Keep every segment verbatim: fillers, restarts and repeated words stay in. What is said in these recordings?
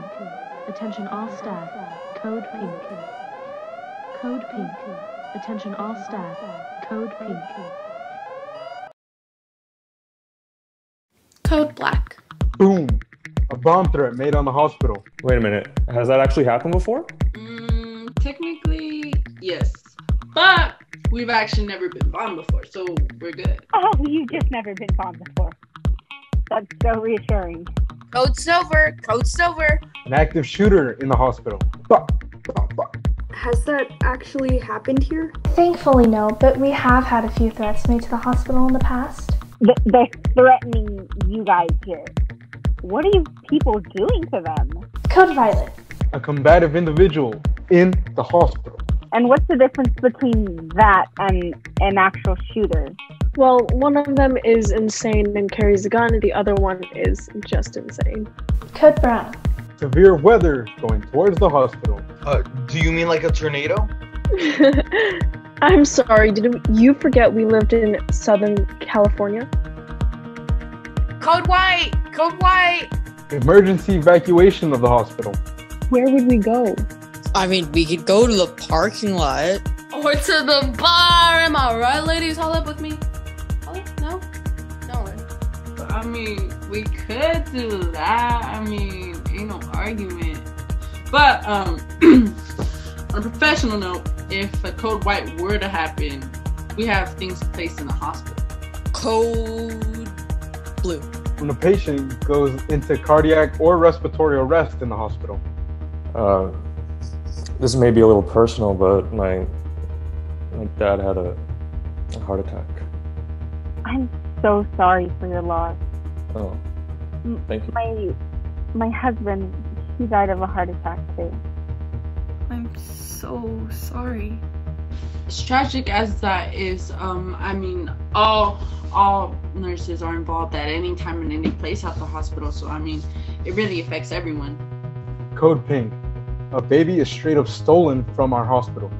Pink. Attention all staff. Code Pink. Code Pink. Attention all staff. Code Pink. Code Black. Boom. A bomb threat made on the hospital. Wait a minute. Has that actually happened before? Mm, technically, yes. But we've actually never been bombed before, so we're good. Oh, you've just never been bombed before. That's so reassuring. Code Silver. Code Silver. An active shooter in the hospital. Bah, bah, bah. Has that actually happened here? Thankfully, no, but we have had a few threats made to the hospital in the past. Th- they're threatening you guys here. What are you people doing to them? Code Violet. A combative individual in the hospital. And what's the difference between that and an actual shooter? Well, one of them is insane and carries a gun, and the other one is just insane. Code Brown. Severe weather going towards the hospital. Uh, do you mean like a tornado? I'm sorry, did you forget we lived in Southern California? Code White! Code White! Emergency evacuation of the hospital. Where would we go? I mean, we could go to the parking lot. Or to the bar, am I right, ladies? Hold up with me. Hold up, no? No one. I mean, we could do that. I mean, ain't no argument. But, um, on a professional note, if a Code White were to happen, we have things placed in the hospital. Code Blue. When a patient goes into cardiac or respiratory arrest in the hospital. Uh, this may be a little personal, but my my dad had a, a heart attack. I'm so sorry for your loss. Oh, thank you. My my husband, he died of a heart attack too. I'm so sorry. As tragic as that is, um, I mean, all all nurses are involved at any time and any place at the hospital, so I mean, it really affects everyone. Code Pink. A baby is straight up stolen from our hospital.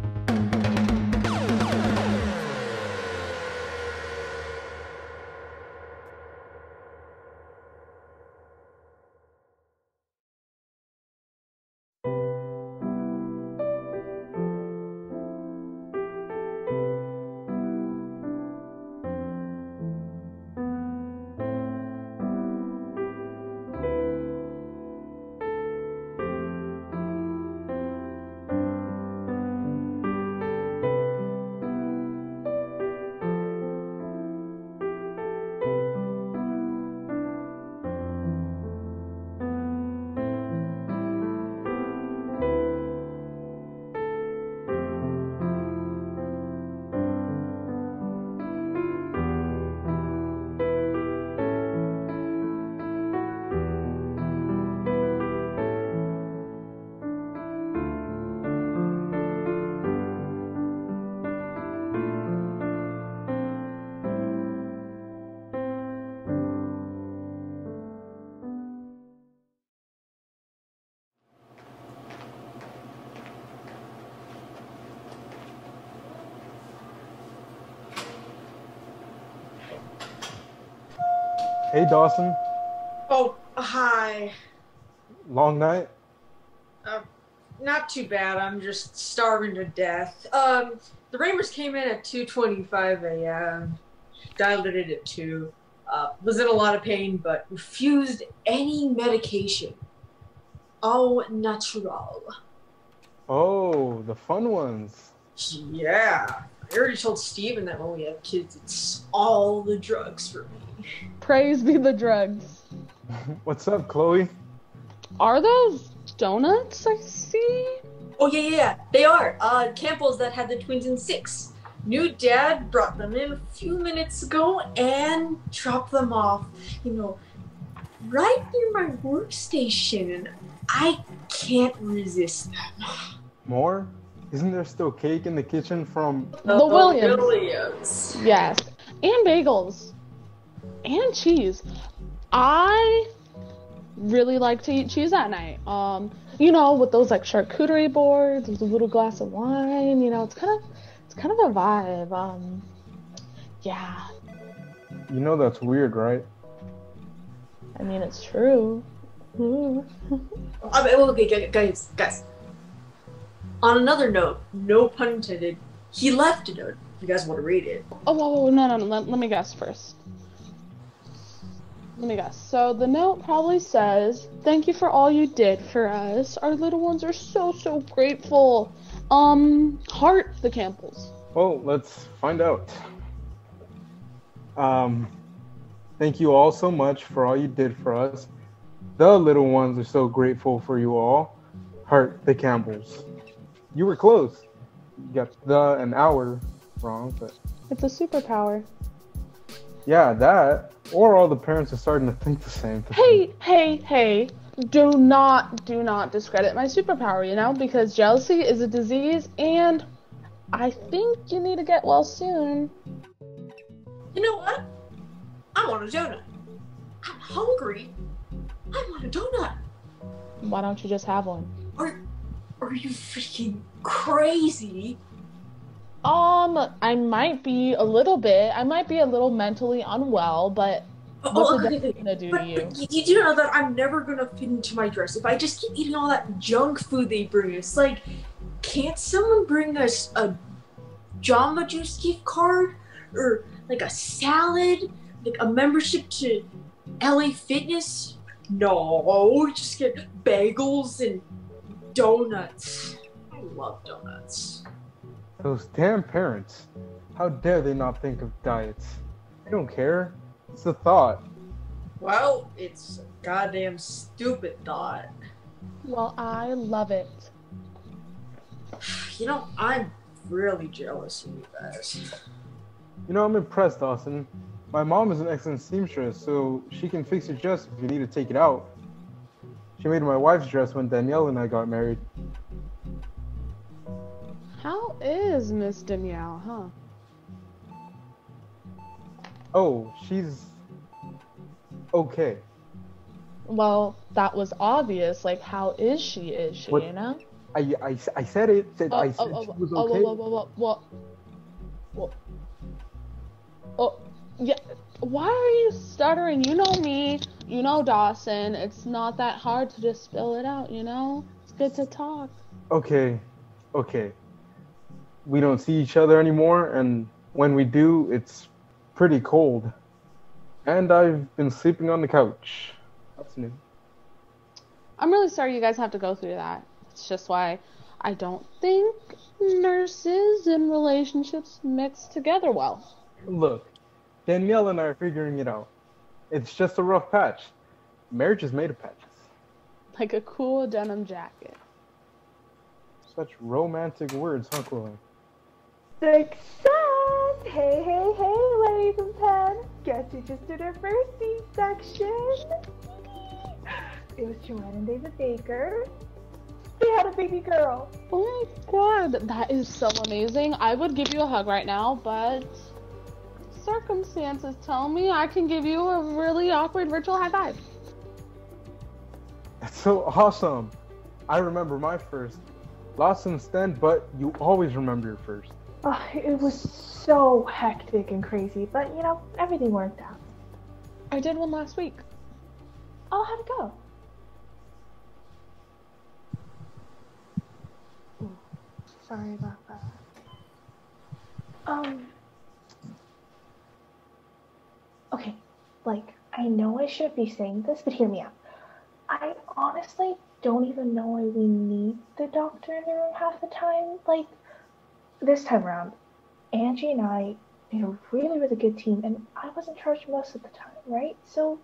Hey, Dawson. Oh, hi. Long night? Uh, not too bad. I'm just starving to death. Um, the Rangers came in at two twenty-five a.m. Dialed it in at two. Uh, was in a lot of pain, but refused any medication. Au natural. Oh, the fun ones. Yeah. I already told Steven that when we have kids, it's all the drugs for me. Praise be the drugs. What's up, Chloe? Are those donuts I see? Oh, yeah, yeah, yeah. They are. Uh, Campbell's that had the twins in six. New dad brought them in a few minutes ago and dropped them off, you know, right near my workstation. And I can't resist them. More? Isn't there still cake in the kitchen from the, the Williams. Williams? Yes, and bagels, and cheese. I really like to eat cheese at night. Um, you know, with those like charcuterie boards, with a little glass of wine. You know, it's kind of, it's kind of a vibe. Um, yeah. You know that's weird, right? I mean, it's true. I mean, okay, guys, guys. On another note, no pun intended, he left a note. If you guys want to read it. Oh, whoa, whoa, no, no, no. Let, let me guess first. Let me guess. So the note probably says, "Thank you for all you did for us. Our little ones are so, so grateful. Um, heart the Campbells." Well, let's find out. Um, thank you all so much for all you did for us. The little ones are so grateful for you all. Heart the Campbells. You were close. You got the an hour wrong, but it's a superpower. Yeah, that. Or all the parents are starting to think the same thing. Hey, hey, hey. Do not, do not discredit my superpower, you know? Because jealousy is a disease, and I think you need to get well soon. You know what? I want a donut. I'm hungry. I want a donut. Why don't you just have one? Are, are you freaking crazy? Um, I might be a little bit. I might be a little mentally unwell, but oh, what's okay, okay. gonna do but, to you? But you do know that I'm never gonna fit into my dress if I just keep eating all that junk food they bring us. Like, can't someone bring us a Jamba Juice gift card, or like a salad, like a membership to L A Fitness? No, just get bagels and donuts. I love donuts. Those damn parents. How dare they not think of diets? They don't care. It's a thought. Well, it's a goddamn stupid thought. Well, I love it. You know, I'm really jealous of you guys. You know, I'm impressed, Austin. My mom is an excellent seamstress, so she can fix your dress if you need to take it out. She made my wife's dress when Danielle and I got married. How is Miss Danielle, huh? Oh, she's okay. Well, that was obvious. Like, how is she? Is she, what? You know? I, I, I said it. Said, oh, I said oh, oh, she was okay. Oh, oh, oh, oh, oh, oh, yeah. Why are you stuttering? You know me. You know Dawson. It's not that hard to just spill it out, you know? It's good to talk. Okay. Okay. We don't see each other anymore, and when we do, it's pretty cold. And I've been sleeping on the couch. That's new. I'm really sorry you guys have to go through that. It's just why I don't think nurses and relationships mix together well. Look, Danielle and I are figuring it out. It's just a rough patch. Marriage is made of patches. Like a cool denim jacket. Such romantic words, huh, Chloe? Success! Hey, hey, hey, ladies and pen. Guess you just did our first C-section. It was Joanne and David Baker. They had a baby girl. Oh my god, that is so amazing. I would give you a hug right now, but circumstances tell me I can give you a really awkward virtual high five. That's so awesome. I remember my first. Lost and stunned, but you always remember your first. Oh, it was so hectic and crazy, but you know, everything worked out. I did one last week. Oh, how'd it go? Ooh, sorry about that. Um. Okay, like, I know I should be saying this, but hear me out. I honestly don't even know why we need the doctor in the room half the time. Like, this time around, Angie and I made a really, really good team, and I was in charge most of the time, right? So,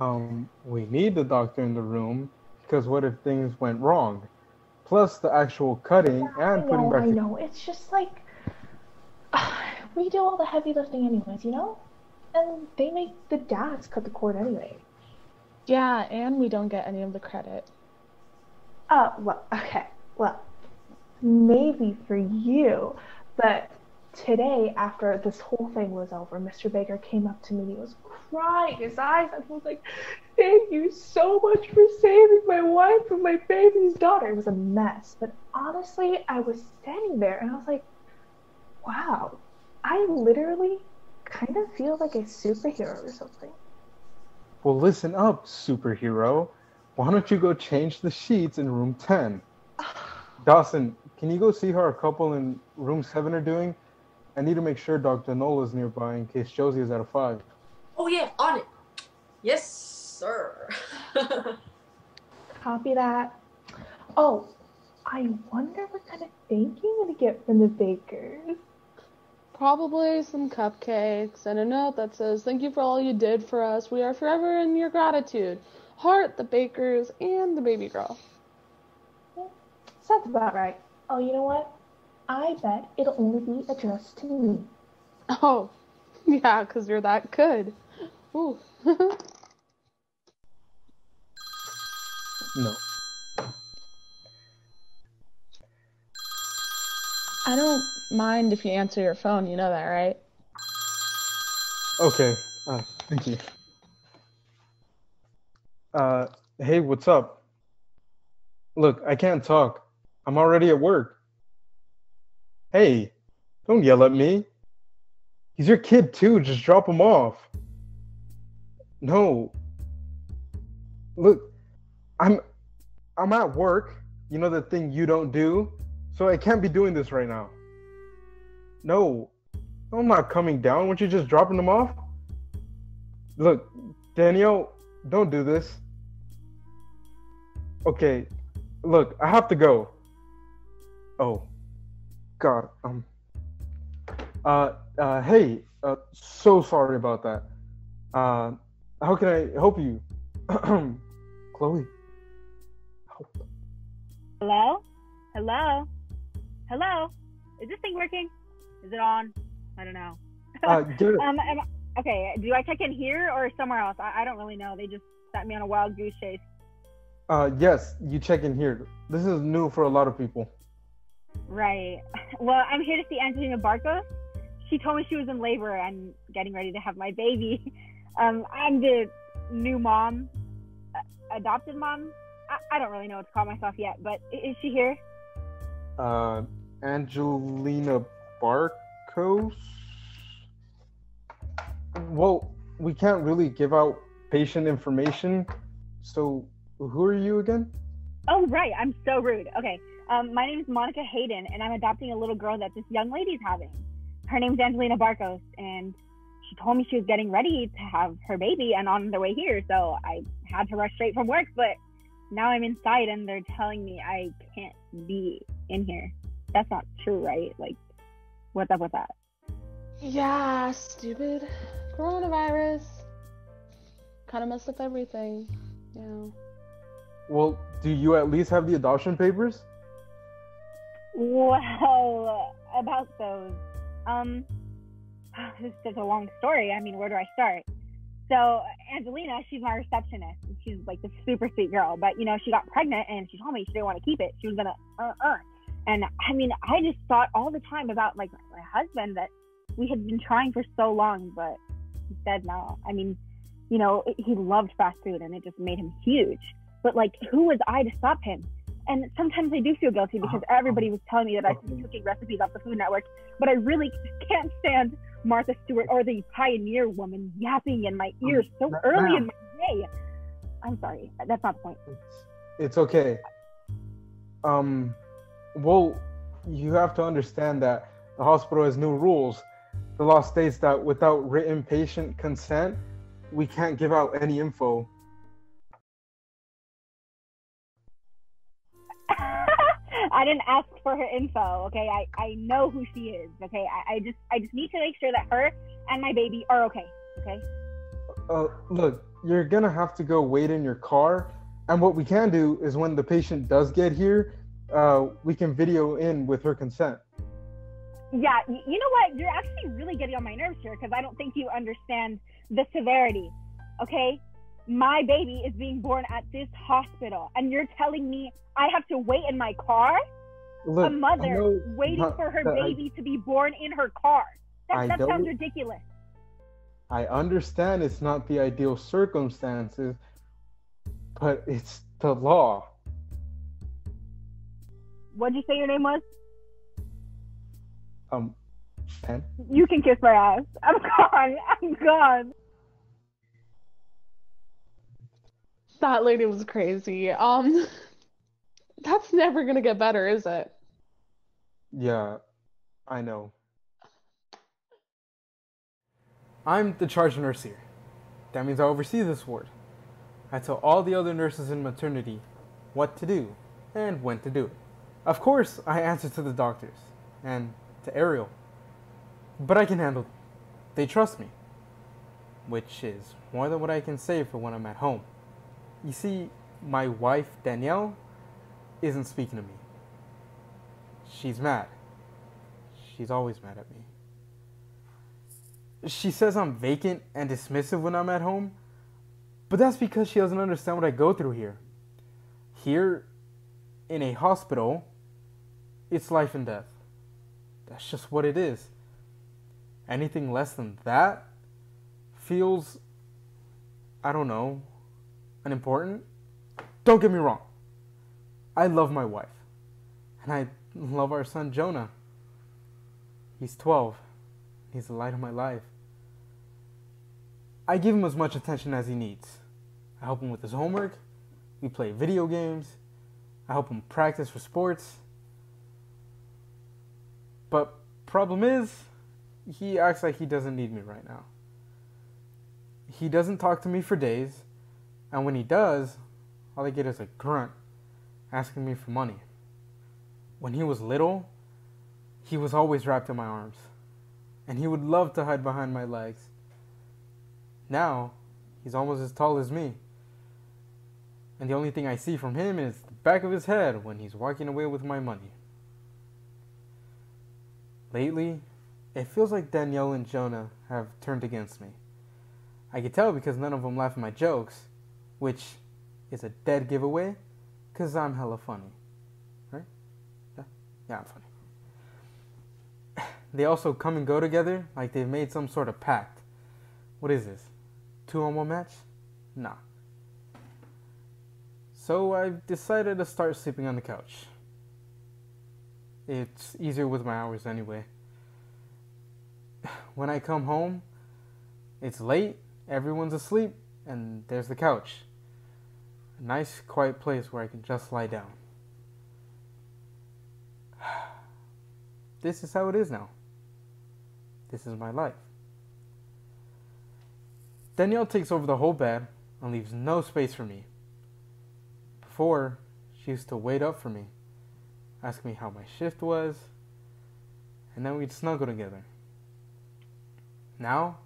um, we need the doctor in the room because what if things went wrong? Plus the actual cutting yeah, and know, putting back. I know. It's just like uh, we do all the heavy lifting, anyways, you know, and they make the dads cut the cord anyway. Yeah, and we don't get any of the credit. Uh, well, okay, well, maybe for you, but today, after this whole thing was over, Mister Baker came up to me and he was crying his eyes out. He was like, "Thank you so much for saving my wife and my baby's daughter." It was a mess, but honestly, I was standing there and I was like, wow, I literally kind of feel like a superhero or something. Well, listen up, superhero. why don't you go change the sheets in room ten? Dawson, can you go see how a couple in room seven are doing? I need to make sure Doctor Nola's nearby in case Josie is out of five. Oh, yeah, on it. Yes, sir. Copy that. Oh, I wonder what kind of thing you're going to get from the bakers. Probably some cupcakes and a note that says, "Thank you for all you did for us. We are forever in your gratitude. Heart, the bakers, and the baby girl." Sounds about right. Oh, you know what? I bet it'll only be addressed to me. Oh, yeah, because you're that good. Ooh. No. I don't mind if you answer your phone. You know that, right? Okay. Uh, thank you. Uh, hey, what's up? Look, I can't talk. I'm already at work. Hey, don't yell at me. He's your kid too, just drop him off. No. Look, I'm I'm at work, you know, the thing you don't do, so I can't be doing this right now. No, I'm not coming down. Weren't you just dropping him off? Look, Danielle, don't do this. Okay, look, I have to go. Oh. God, um, uh, uh, hey, uh, so sorry about that. Uh, how can I help you? Chloe. Help. Hello? Hello? Hello? Is this thing working? Is it on? I don't know. Uh, get it. um, am I, okay, do I check in here or somewhere else? I, I don't really know. They just sent me on a wild goose chase. Uh, yes, you check in here. This is new for a lot of people. Right. Well, I'm here to see Angelina Barcos. She told me she was in labor and getting ready to have my baby. Um, I'm the new mom, uh, adopted mom. I, I don't really know what to call myself yet, but is she here? Uh, Angelina Barcos? Well, we can't really give out patient information. So who are you again? Oh, right. I'm so rude. Okay. Um, my name is Monica Hayden, and I'm adopting a little girl that this young lady's having. Her name's Angelina Barcos, and she told me she was getting ready to have her baby and on their way here, so I had to rush straight from work, but now I'm inside, and they're telling me I can't be in here. That's not true, right? Like, what's up with that? Yeah, stupid. Coronavirus. Kind of messed up everything, you know. Well, do you at least have the adoption papers? Well, about those, um, this is a long story. I mean, where do I start? So Angelina, she's my receptionist, and she's like this super sweet girl. But you know, she got pregnant, and she told me she didn't want to keep it. She was gonna, uh, uh. And I mean, I just thought all the time about like my, my husband that we had been trying for so long, but he said no. I mean, you know, it, he loved fast food, and it just made him huge. But like, who was I to stop him? And sometimes I do feel guilty because everybody was telling me that I should be cooking recipes off the Food Network, but I really can't stand Martha Stewart or the Pioneer Woman yapping in my ears so early in my day. I'm sorry, that's not the point. It's, it's okay. Um, well, you have to understand that the hospital has new rules. The law states that without written patient consent, we can't give out any info. I didn't ask for her info, okay? I, I know who she is, okay? I, I just I just need to make sure that her and my baby are okay, okay? Uh, look, you're going to have to go wait in your car. And what we can do is when the patient does get here, uh, we can video in with her consent. Yeah, you know what? You're actually really getting on my nerves here because I don't think you understand the severity, okay? My baby is being born at this hospital, and you're telling me I have to wait in my car? Look, a mother waiting for her baby I, to be born in her car. That, that sounds ridiculous. I understand it's not the ideal circumstances, but it's the law. What'd you say your name was? Um, Pen? You can kiss my ass. I'm gone. I'm gone. That lady was crazy. Um, that's never gonna get better, is it? Yeah, I know. I'm the charge nurse here. That means I oversee this ward. I tell all the other nurses in maternity what to do and when to do it. Of course, I answer to the doctors and to Ariel. But I can handle them. They trust me. Which is more than what I can say for when I'm at home. You see, my wife, Danielle, isn't speaking to me. She's mad. She's always mad at me. She says I'm vacant and dismissive when I'm at home, but that's because she doesn't understand what I go through here. Here, in a hospital, it's life and death. That's just what it is. Anything less than that feels, I don't know, unimportant? Don't get me wrong. I love my wife, and I love our son, Jonah. He's twelve. He's the light of my life. I give him as much attention as he needs. I help him with his homework. We play video games. I help him practice for sports. But problem is, he acts like he doesn't need me right now. He doesn't talk to me for days, and when he does, all I get is a grunt asking me for money. When he was little, he was always wrapped in my arms, and he would love to hide behind my legs. Now, he's almost as tall as me. And the only thing I see from him is the back of his head when he's walking away with my money. Lately, it feels like Danielle and Jonah have turned against me. I can tell because none of them laugh at my jokes, which is a dead giveaway, because I'm hella funny. Right? Yeah, yeah, I'm funny. They also come and go together like they've made some sort of pact. What is this? two on one match? Nah. So I decided to start sleeping on the couch. It's easier with my hours anyway. When I come home, it's late, everyone's asleep, and there's the couch. A nice, quiet place where I can just lie down. This is how it is now. This is my life. Danielle takes over the whole bed and leaves no space for me. Before, she used to wait up for me, ask me how my shift was, and then we'd snuggle together. Now,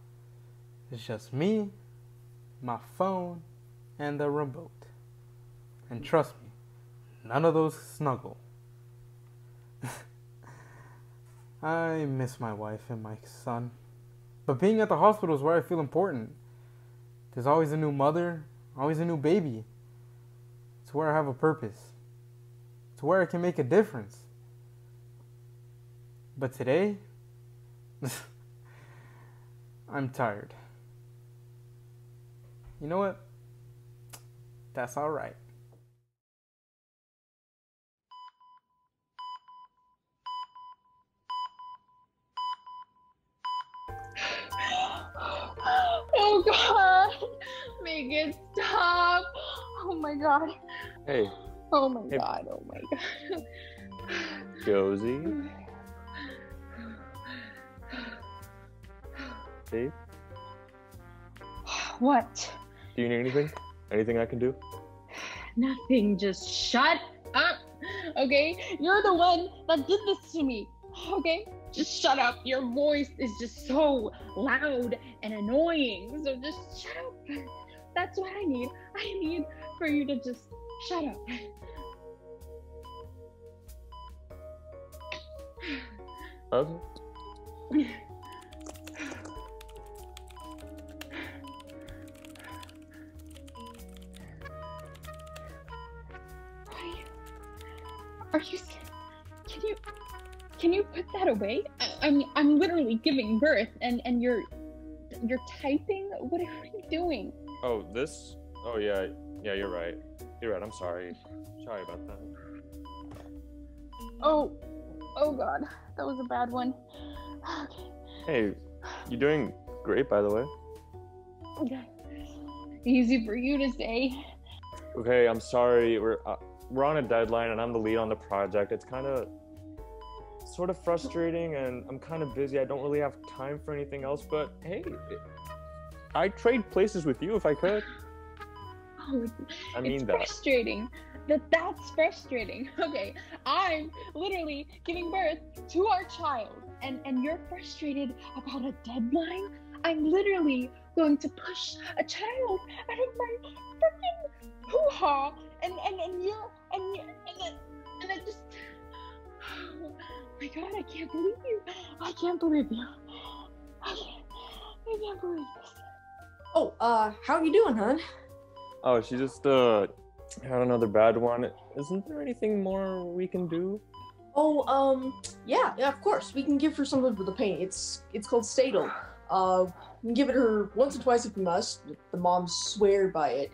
it's just me, my phone, and the remote. And trust me, none of those snuggle. I miss my wife and my son. But being at the hospital is where I feel important. There's always a new mother, always a new baby. It's where I have a purpose. It's where I can make a difference. But today, I'm tired. You know what? That's all right. Oh God, make it stop. Oh my God. Hey. Oh my hey. God, oh my God. Josie. Dave? What? Do you need anything? Anything I can do? Nothing, just shut up, okay? You're the one that did this to me, okay? Just shut up. Your voice is just so loud and annoying. So just shut up. That's what I need. I need for you to just shut up. Okay. Are you scared? Can you... Can you put that away? I, I'm I'm literally giving birth, and, and you're you're typing. What are you doing? Oh, this. Oh yeah, yeah. You're right. You're right. I'm sorry. Sorry about that. Oh, oh God, that was a bad one. Okay. Hey, you're doing great, by the way. Okay. Easy for you to say. okay, I'm sorry, we're uh, we're on a deadline and I'm the lead on the project. It's kind of sort of frustrating and I'm kind of busy. I don't really have time for anything else, but hey, I'd trade places with you if I could. Oh, I mean, it's that. frustrating. That that's frustrating. Okay, I'm literally giving birth to our child, and and you're frustrated about a deadline? I'm literally going to push a child out of my freaking hoo-ha, and and and you're and you're, and then and I just, oh my God, I can't believe you! I can't believe you! I can't, I can't believe this. Oh, uh, how are you doing, hon? Oh, she just uh. had another bad one. Isn't there anything more we can do? Oh, um, yeah, yeah, of course. We can give her something for the pain. It's it's called Stadol. Uh, we can give it her once or twice if we must. The moms swear by it.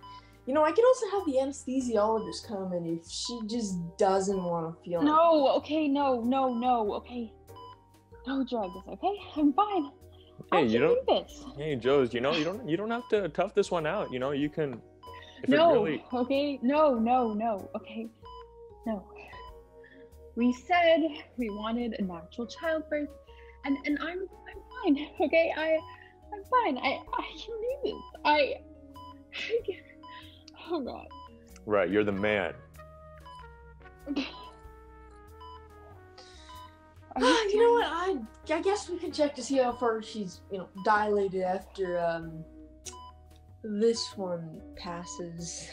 You know, I could also have the anesthesiologist come in if she just doesn't want to feel it. No, okay, no, no, no, okay. No drugs, okay? I'm fine. Hey, I you can don't, do this. Hey, Joes, you know, you don't, you don't have to tough this one out. You know, you can... If no, really... okay, no, no, no, okay, no. We said we wanted a natural childbirth, and, and I'm I'm fine, okay? I, I'm fine, I, I can do this, I, I can, oh God. Right, you're the man. you, you know what, I, I guess we can check to see how far she's, you know, dilated after, um, this one passes.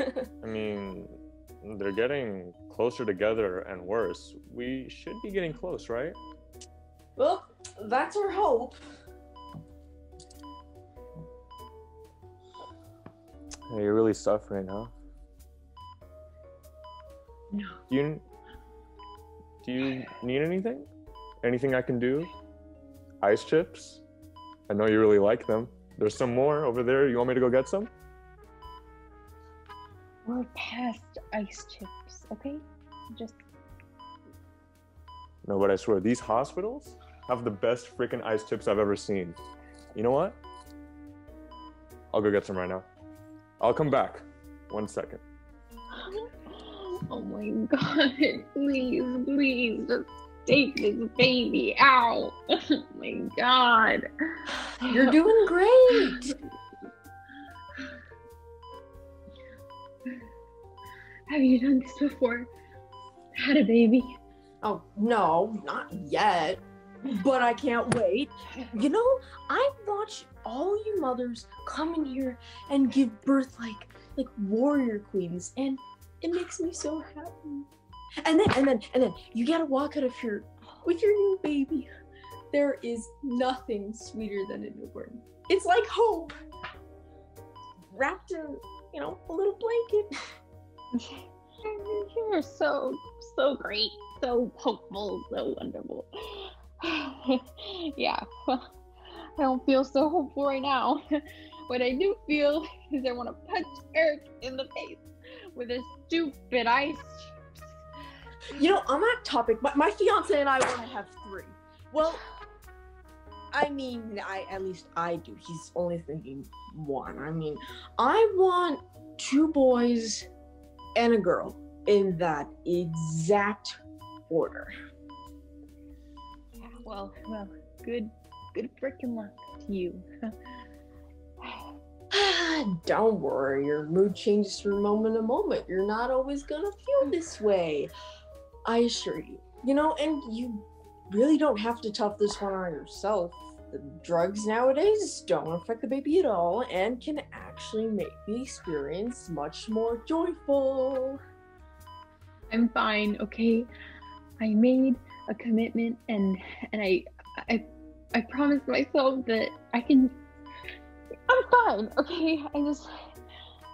I mean, they're getting closer together and worse. We should be getting close, right? Well, that's our hope. Hey, you're really suffering, huh? No. Do you, do you need anything? Anything I can do? Ice chips? I know you really like them. There's some more over there. You want me to go get some? We're past ice chips, okay? Just... No, but I swear, these hospitals have the best freaking ice chips I've ever seen. You know what? I'll go get some right now. I'll come back. One second. Oh my God, please, please, just take this baby out. Oh my God. You're doing great. Have you done this before? Had a baby? Oh, no, not yet. But I can't wait. You know, I've watched all you mothers come in here and give birth like like warrior queens, and it makes me so happy. And then, and then, and then, you gotta walk out of here with your new baby. There is nothing sweeter than a newborn. It's like hope, wrapped in, you know, a little blanket. You're so, so great, so hopeful, so wonderful. Yeah, well, I don't feel so hopeful right now. What I do feel is I want to punch Eric in the face with a stupid ice. You know, on that topic, my, my fiance and I want to have three. Well, I mean, I at least I do. He's only thinking one. I mean, I want two boys and a girl in that exact order. Yeah, well, well, good, good freaking luck to you. Don't worry, your mood changes from moment to moment. You're not always gonna feel this way. I assure you, you know, and you really don't have to tough this one on yourself. The drugs nowadays don't affect the baby at all and can actually make the experience much more joyful. I'm fine, okay? I made a commitment, and and I I I promised myself that I can. I'm fine, okay? I just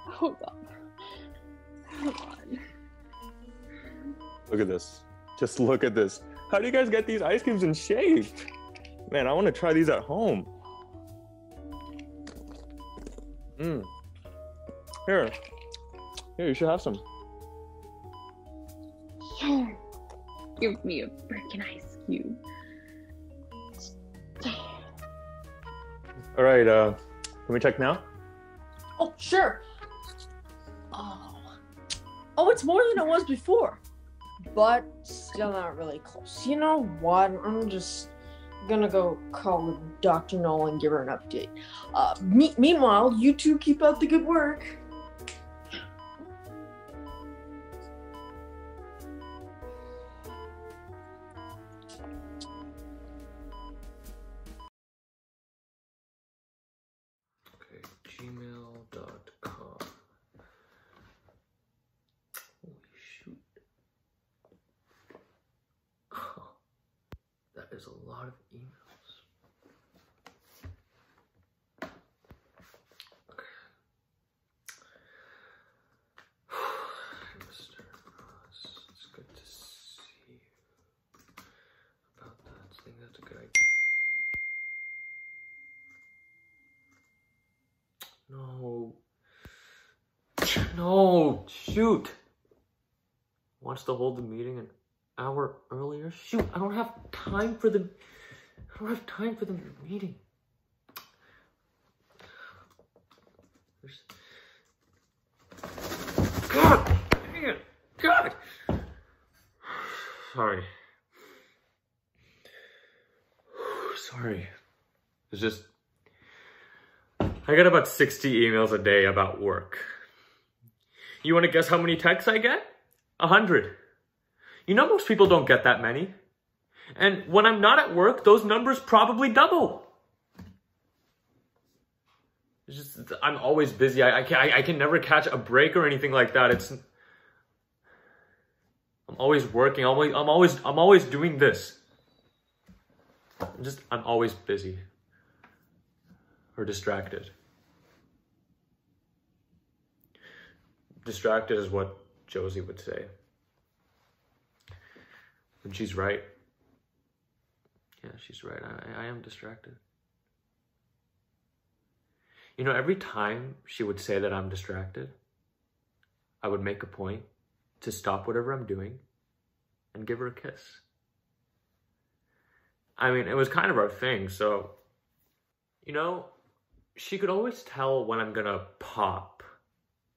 hold on. Hold on. Look at this. Just look at this. How do you guys get these ice creams in shape? Man, I want to try these at home. Mmm. Here. Here, you should have some. Yeah. Give me a freaking ice cube. All right, uh, can we check now? Oh, sure. Oh. Oh, it's more than it was before, but still not really close. You know what? I'm just gonna go call Doctor Noel and give her an update. Uh, me- meanwhile, you two keep up the good work. gmail dot com. Holy shoot. Oh, that is a lot of emails. Okay. Mister Ross, it's good to see you. About that, I think that's a good idea. No. No, shoot. Wants to hold the meeting an hour earlier? Shoot, I don't have time for the I don't have time for the meeting. There's... God! Dang it! God! Sorry. Sorry. It's just I get about sixty emails a day about work. You want to guess how many texts I get? A hundred. You know most people don't get that many. And when I'm not at work, those numbers probably double. It's just, it's, I'm always busy. I, I, can, I, I can never catch a break or anything like that. It's, I'm always working. Always, I'm always, I'm always doing this. I'm just, I'm always busy. Or distracted. Distracted is what Josie would say. And she's right. Yeah, she's right. I, I am distracted. You know, every time she would say that I'm distracted, I would make a point to stop whatever I'm doing and give her a kiss. I mean, it was kind of our thing, so, you know, she could always tell when I'm gonna pop.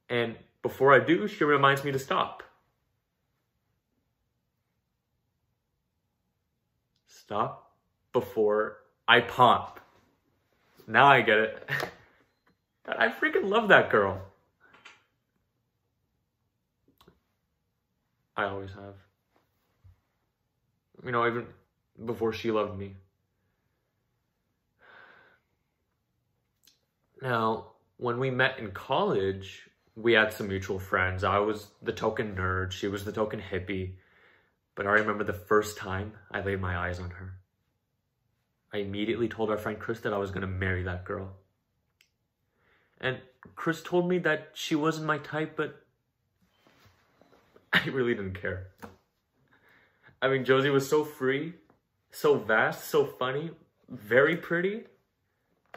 And before I do, she reminds me to stop. Stop before I pop. Now I get it. I freaking love that girl. I always have. You know, even before she loved me. Now, when we met in college, we had some mutual friends. I was the token nerd. She was the token hippie. But I remember the first time I laid my eyes on her. I immediately told our friend Chris that I was going to marry that girl. And Chris told me that she wasn't my type, but I really didn't care. I mean, Josie was so free, so vast, so funny, very pretty.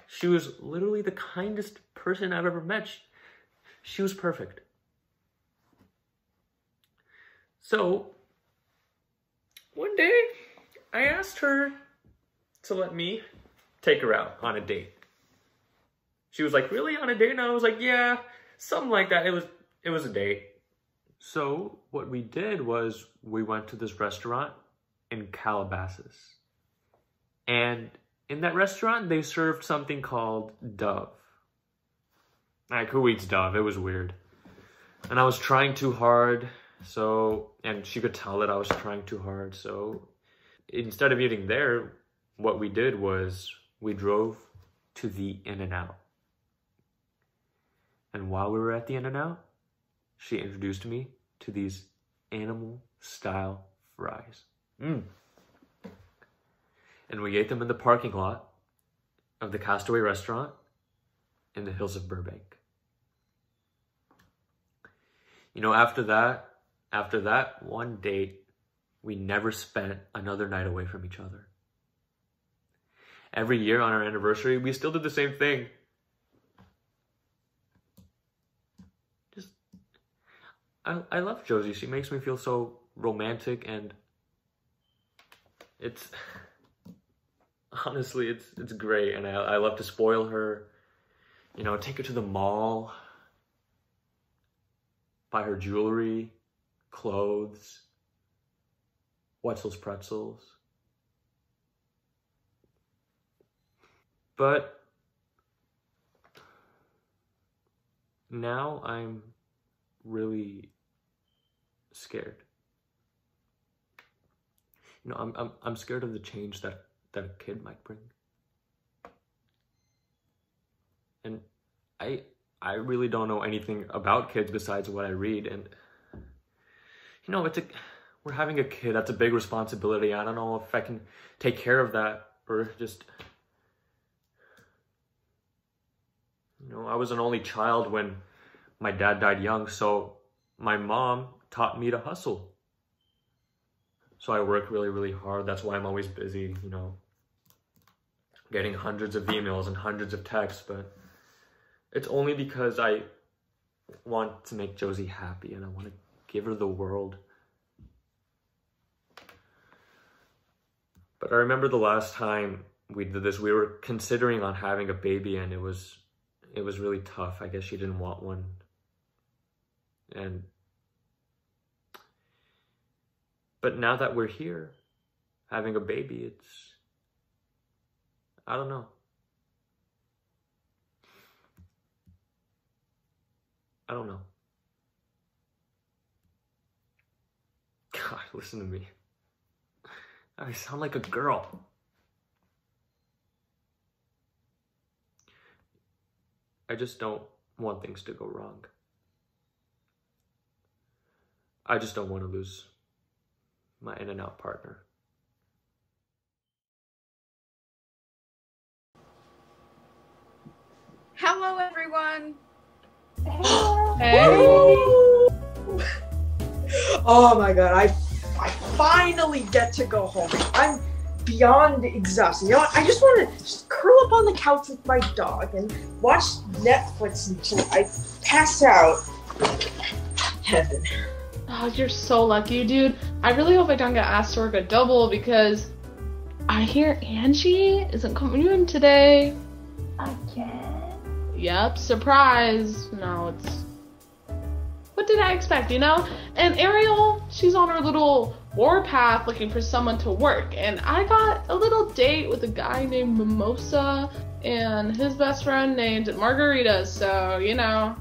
She was literally the kindest person I've ever met. She, she was perfect. So, one day, I asked her to let me take her out on a date. She was like, really, on a date? And I was like, yeah, something like that. It was, it was a date. So, what we did was we went to this restaurant in Calabasas. And in that restaurant, they served something called Dove. Like, who eats Dove? It was weird. And I was trying too hard, so... And she could tell that I was trying too hard, so... Instead of eating there, what we did was we drove to the In-N-Out. And while we were at the In-N-Out, she introduced me to these animal-style fries. Mmm. And we ate them in the parking lot of the Castaway restaurant in the hills of Burbank. You know, after that, after that one date, we never spent another night away from each other. Every year on our anniversary, we still did the same thing. Just, I, I love Josie. She makes me feel so romantic, and it's... Honestly, it's it's great, and I, I love to spoil her, you know, take her to the mall. buy her jewelry, clothes, Wetzel's pretzels. But now I'm really scared. You know, I'm, I'm, I'm scared of the change that, that a kid might bring. And I, I really don't know anything about kids besides what I read. And, you know, it's a, we're having a kid. That's a big responsibility. I don't know if I can take care of that or just... You know, I was an only child when my dad died young, so my mom taught me to hustle. So I work really, really hard. That's why I'm always busy, you know, getting hundreds of emails and hundreds of texts, but it's only because I want to make Josie happy and I want to give her the world. But I remember the last time we did this, we were considering on having a baby, and it was... It was really tough. I guess she didn't want one. And, but now that we're here, having a baby, it's, I don't know. I don't know. God, listen to me. I sound like a girl. I just don't want things to go wrong. I just don't want to lose my In-N-Out partner. Hello, everyone. Hello. Hey. Oh my God, I, I finally get to go home. I'm beyond exhausted. You know what? I just want to just curl up on the couch with my dog and watch Netflix until I pass out. Heaven. Oh, you're so lucky, dude. I really hope I don't get asked to work a double because I hear Angie isn't coming in today. Again? Yep, surprise. No, it's... What did I expect, you know? And Ariel, she's on her little warpath looking for someone to work, and I got a little date with a guy named Mimosa and his best friend named Margarita, so you know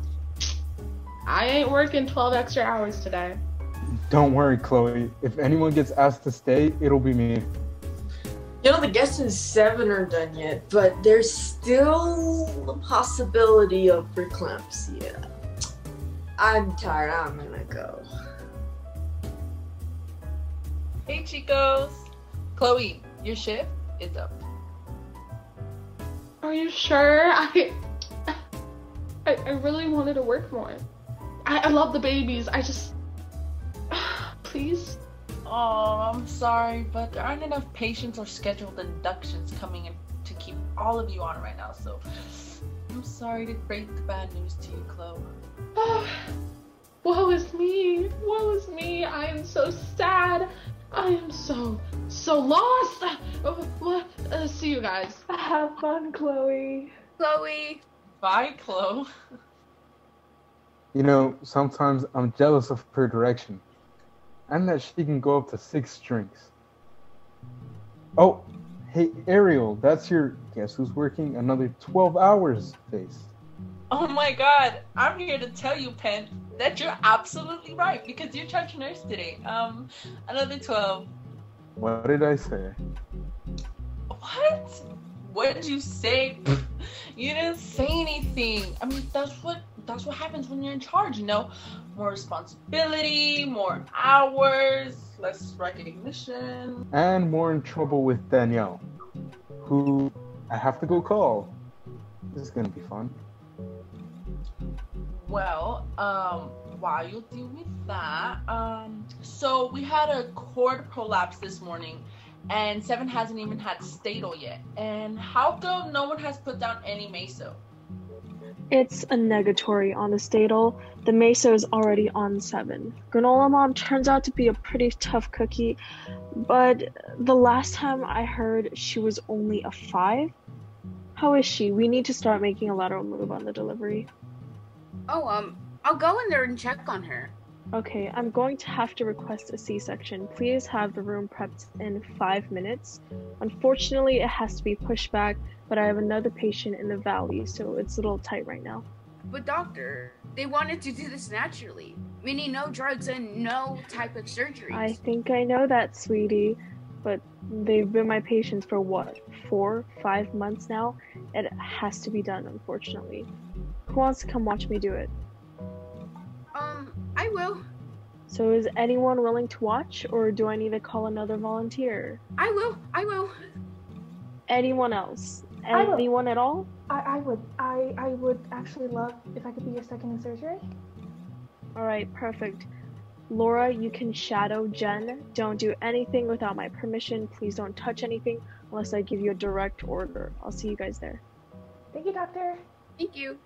I ain't working twelve extra hours today. Don't worry, Chloe, if anyone gets asked to stay, it'll be me. You know, the guests in seven aren't done yet, but there's still the possibility of preeclampsia. I'm tired, I'm gonna go. Hey, Chicos. Chloe, your shift is up. Are you sure? I, I, I really wanted to work more. I, I love the babies. I just, please. Oh, I'm sorry, but there aren't enough patients or scheduled inductions coming in to keep all of you on right now. So I'm sorry to break the bad news to you, Chloe. Oh, woe is me. Woe is me. I am so sad. I am so, so lost. Uh, uh, see you guys. Have fun, Chloe. Chloe. Bye, Chloe. You know, sometimes I'm jealous of her direction. And that she can go up to six drinks. Oh, hey, Ariel, that's your guess who's working another twelve hours face. Oh my God, I'm here to tell you, Pen, that you're absolutely right, because you're charge nurse today. Um, another twelve. What did I say? What? What did you say? You didn't say anything. I mean, that's what that's what happens when you're in charge, you know? More responsibility, more hours, less recognition. And more in trouble with Danielle, who I have to go call. This is gonna be fun. Well, um, while you deal with that, um, so we had a cord prolapse this morning, and Seven hasn't even had Stadol yet. And how come no one has put down any meso? It's a negatory on the Stadol. The meso is already on Seven. Granola Mom turns out to be a pretty tough cookie, but the last time I heard, she was only a five. How is she? We need to start making a lateral move on the delivery. Oh, um, I'll go in there and check on her. Okay, I'm going to have to request a C-section. Please have the room prepped in five minutes. Unfortunately, it has to be pushed back, but I have another patient in the valley, so it's a little tight right now. But doctor, they wanted to do this naturally, meaning no drugs and no type of surgeries. I think I know that, sweetie, but they've been my patients for what, four, five months now? It has to be done, unfortunately. Who wants to come watch me do it? Um, I will. So is anyone willing to watch, or do I need to call another volunteer? I will, I will. Anyone else? Anyone at all? I, I would. I, I would actually love if I could be your second in surgery. Alright, perfect. Laura, you can shadow Jen. Don't do anything without my permission. Please don't touch anything unless I give you a direct order. I'll see you guys there. Thank you, doctor. Thank you.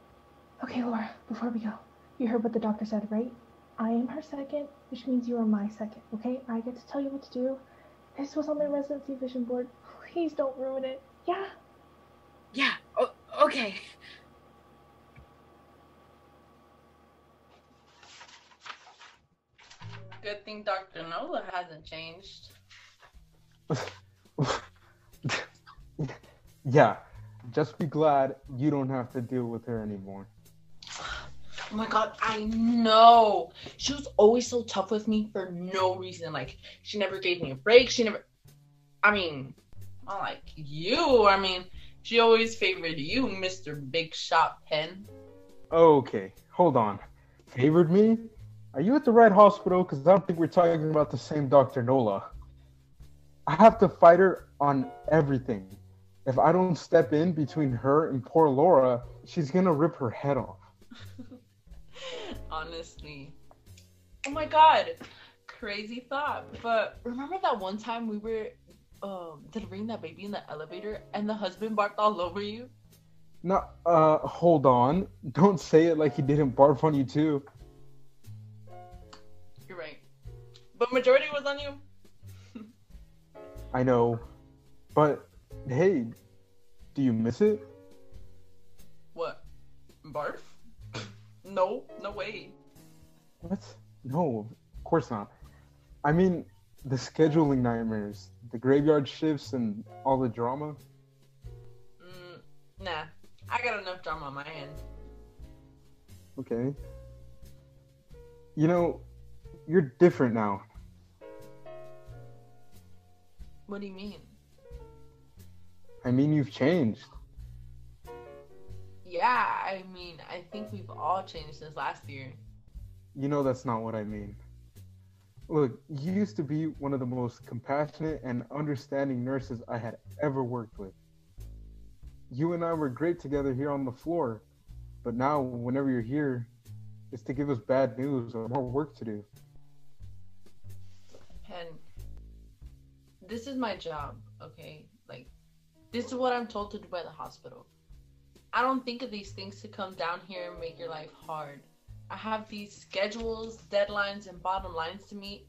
Okay, Laura, before we go, you heard what the doctor said, right? I am her second, which means you are my second, okay? I get to tell you what to do. This was on my residency vision board. Please don't ruin it. Yeah? Yeah. Oh, okay. Good thing Doctor Nola hasn't changed. Yeah. Just be glad you don't have to deal with her anymore. Oh my god, I know. She was always so tough with me for no reason. Like, she never gave me a break. She never... I mean, not like you. I mean, she always favored you, Mister Big Shot Penn. Okay, hold on. Favored me? Are you at the right hospital? Because I don't think we're talking about the same Doctor Nola. I have to fight her on everything. If I don't step in between her and poor Laura, she's going to rip her head off. Honestly. Oh my god. Crazy thought. But remember that one time we were um delivering that baby in the elevator and the husband barked all over you? No, uh hold on. Don't say it like he didn't barf on you too. You're right. But majority was on you. I know. But hey, do you miss it? What? Barf? No, no way. What? No, of course not. I mean, the scheduling nightmares, the graveyard shifts, and all the drama. Mm, nah, I got enough drama on my hands. Okay. You know, you're different now. What do you mean? I mean, you've changed. Yeah, I mean, I think we've all changed since last year. You know that's not what I mean. Look, you used to be one of the most compassionate and understanding nurses I had ever worked with. You and I were great together here on the floor, but now whenever you're here, it's to give us bad news or more work to do. Pen, this is my job, okay? Like, this is what I'm told to do by the hospital. I don't think of these things to come down here and make your life hard. I have these schedules, deadlines, and bottom lines to meet.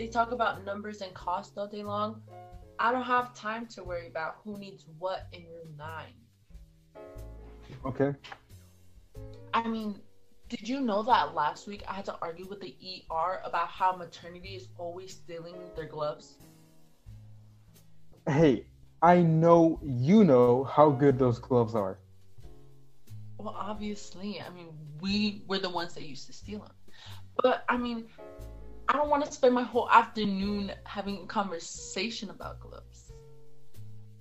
They talk about numbers and costs all day long. I don't have time to worry about who needs what in room nine. Okay. I mean, did you know that last week I had to argue with the E R about how maternity is always stealing their gloves? Hey, I know you know how good those gloves are. Well, obviously, I mean, we were the ones that used to steal them. But, I mean, I don't want to spend my whole afternoon having a conversation about gloves.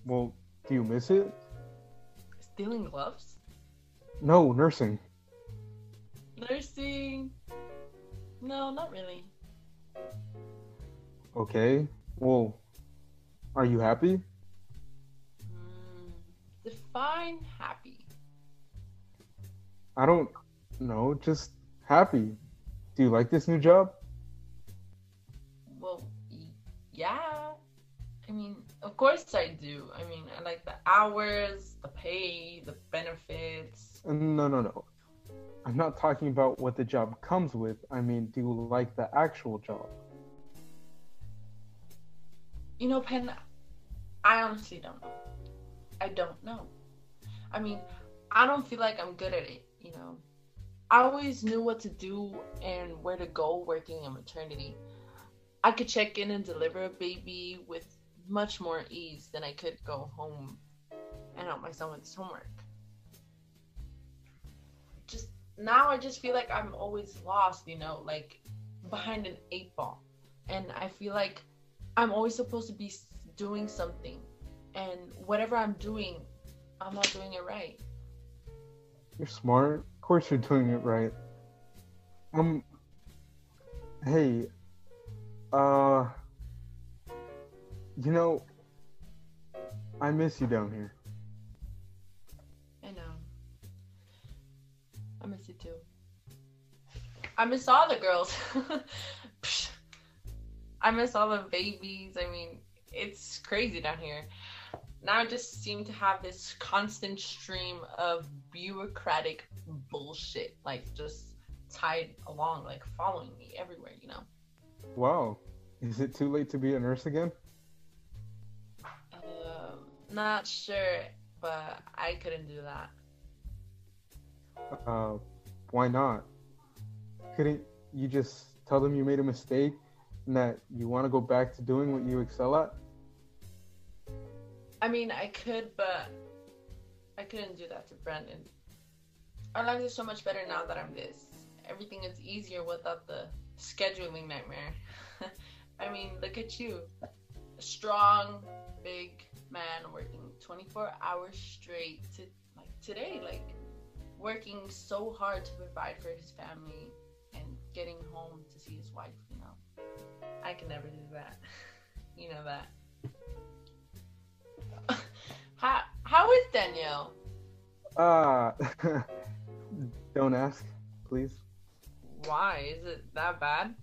Well, do you miss it? Stealing gloves? No, nursing. Nursing? No, not really. Okay, well, are you happy? Mm, define happy. I don't know, just happy. Do you like this new job? Well, yeah. I mean, of course I do. I mean, I like the hours, the pay, the benefits. No, no, no. I'm not talking about what the job comes with. I mean, do you like the actual job? You know, Pen, I honestly don't know. I don't know. I mean, I don't feel like I'm good at it. You know, I always knew what to do and where to go working in maternity. I could check in and deliver a baby with much more ease than I could go home and help my son with his homework. Just now I just feel like I'm always lost, you know, like behind an eight ball. And I feel like I'm always supposed to be doing something. And whatever I'm doing, I'm not doing it right. You're smart. Of course you're doing it right. Um, hey, uh, you know, I miss you down here. I know. I miss you too. I miss all the girls. I miss all the babies. I mean, it's crazy down here. Now I just seem to have this constant stream of bureaucratic bullshit, like just tied along, like following me everywhere, you know? Wow. Is it too late to be a nurse again? Uh, not sure, but I couldn't do that. Uh, why not? Couldn't you just tell them you made a mistake and that you want to go back to doing what you excel at? I mean, I could, but I couldn't do that to Brandon. Our lives are so much better now that I'm this. Everything is easier without the scheduling nightmare. I mean, look at you. A strong, big man working twenty-four hours straight to like today, like working so hard to provide for his family and getting home to see his wife, you know. I can never do that. You know that. How how is Danielle? Uh don't ask, please. Why? Is it that bad?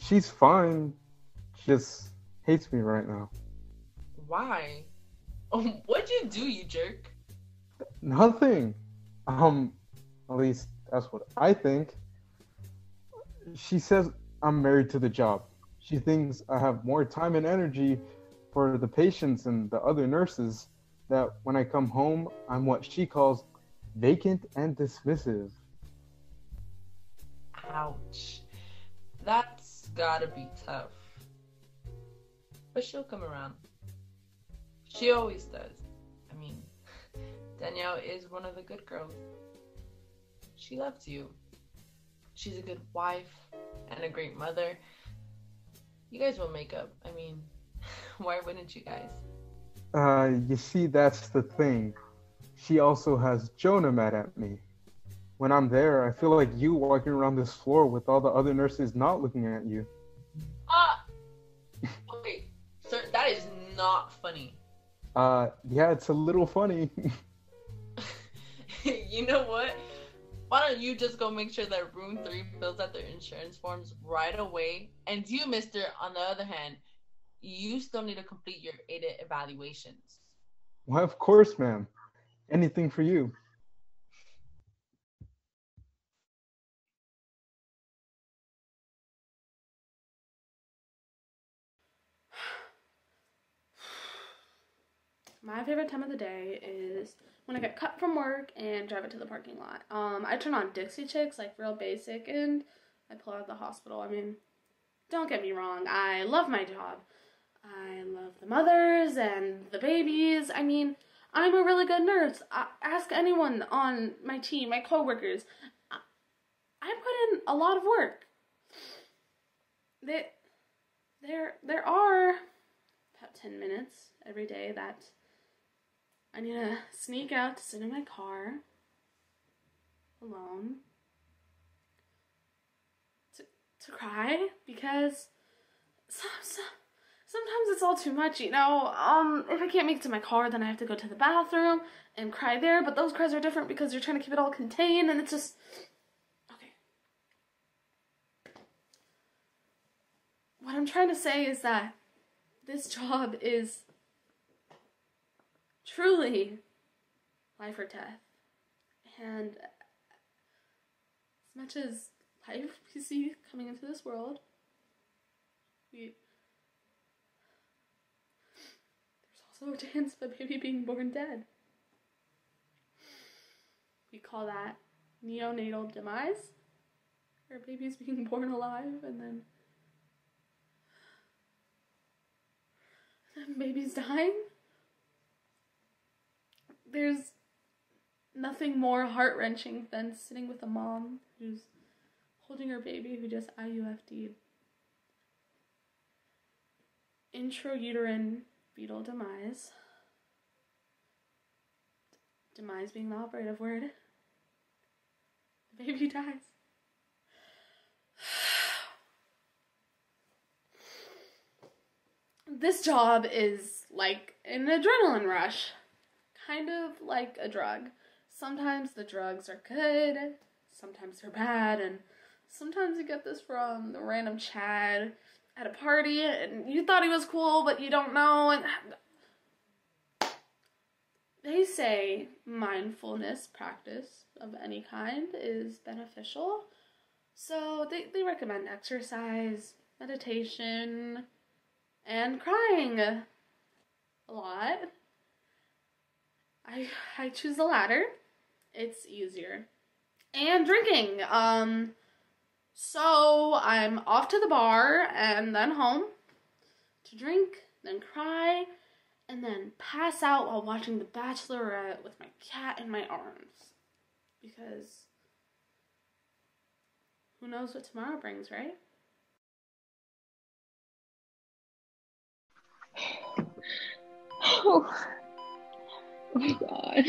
She's fine. Just hates me right now. Why? What'd you do, you jerk? Nothing. Um at least that's what I think. She says I'm married to the job. She thinks I have more time and energy for the patients and the other nurses, that when I come home, I'm what she calls vacant and dismissive. Ouch. That's gotta be tough. But she'll come around. She always does. I mean, Danielle is one of the good girls. She loves you. She's a good wife and a great mother. You guys will make up. I mean, why wouldn't you guys? Uh, you see, that's the thing. She also has Jonah mad at me. When I'm there, I feel like you walking around this floor with all the other nurses not looking at you. Uh, okay, sir, that is not funny. Uh, yeah, it's a little funny. You know what? Why don't you just go make sure that room three fills out their insurance forms right away? And you, mister, on the other hand, you still need to complete your A D A evaluations. Well, of course, ma'am. Anything for you. My favorite time of the day is when I get cut from work and drive it to the parking lot. Um, I turn on Dixie Chicks, like real basic, and I pull out of the hospital. I mean, don't get me wrong, I love my job. I love the mothers and the babies. I mean, I'm a really good nurse. I, ask anyone on my team, my coworkers. I, I put in a lot of work. They, there, there are about ten minutes every day that I need to sneak out to sit in my car alone to, to cry because some, some, sometimes it's all too much, you know. Um, if I can't make it to my car, then I have to go to the bathroom and cry there, but those cries are different because you're trying to keep it all contained, and it's just... Okay. What I'm trying to say is that this job is truly life or death, and as much as life we see coming into this world, we... There's also a chance of a baby being born dead. We call that neonatal demise. Our baby's being born alive and then, and then baby's dying. There's nothing more heart-wrenching than sitting with a mom who's holding her baby who just I U F D'd. Intrauterine fetal demise. Demise being the operative word. The baby dies. This job is like an adrenaline rush. Kind of like a drug. Sometimes the drugs are good, sometimes they're bad, and sometimes you get this from the random Chad at a party, and you thought he was cool, but you don't know, and they say mindfulness practice of any kind is beneficial, so they, they recommend exercise, meditation, and crying a lot. I, I choose the latter. It's easier. And drinking. Um, so I'm off to the bar and then home to drink, then cry, and then pass out while watching The Bachelorette with my cat in my arms. Because who knows what tomorrow brings, right? Oh. Oh my god.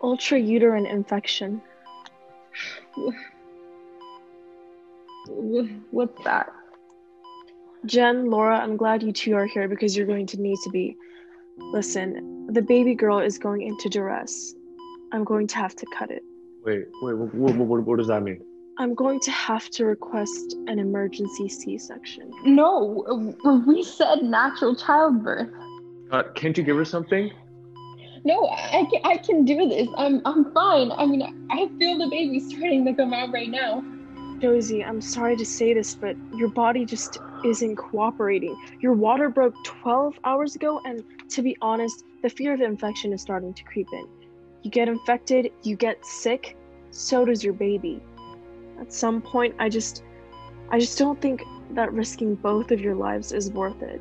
Ultra uterine infection. What's that? Jen, Laura, I'm glad you two are here because you're going to need to be. Listen, the baby girl is going into duress. I'm going to have to cut it. Wait, wait, what, what, what does that mean? I'm going to have to request an emergency C-section. No, we said natural childbirth. Uh, can't you give her something? No, I can, I can do this. I'm I'm fine. I mean, I feel the baby starting to come out right now. Josie, I'm sorry to say this, but your body just isn't cooperating. Your water broke twelve hours ago, and to be honest, the fear of infection is starting to creep in. You get infected, you get sick, so does your baby. At some point, I just, I just don't think that risking both of your lives is worth it.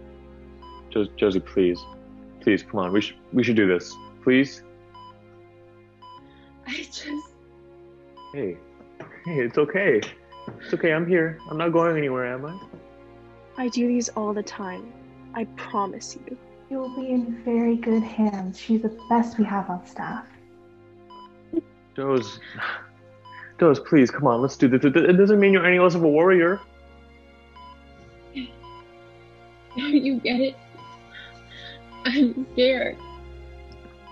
Jo- Josie, please. Please, come on. We should, we should do this. Please? I just... Hey. Hey, it's okay. It's okay, I'm here. I'm not going anywhere, am I? I do these all the time. I promise you. You'll be in very good hands. She's the best we have on staff. Doze. Doze, please, come on, let's do this. It doesn't mean you're any less of a warrior. Don't you get it? I'm scared.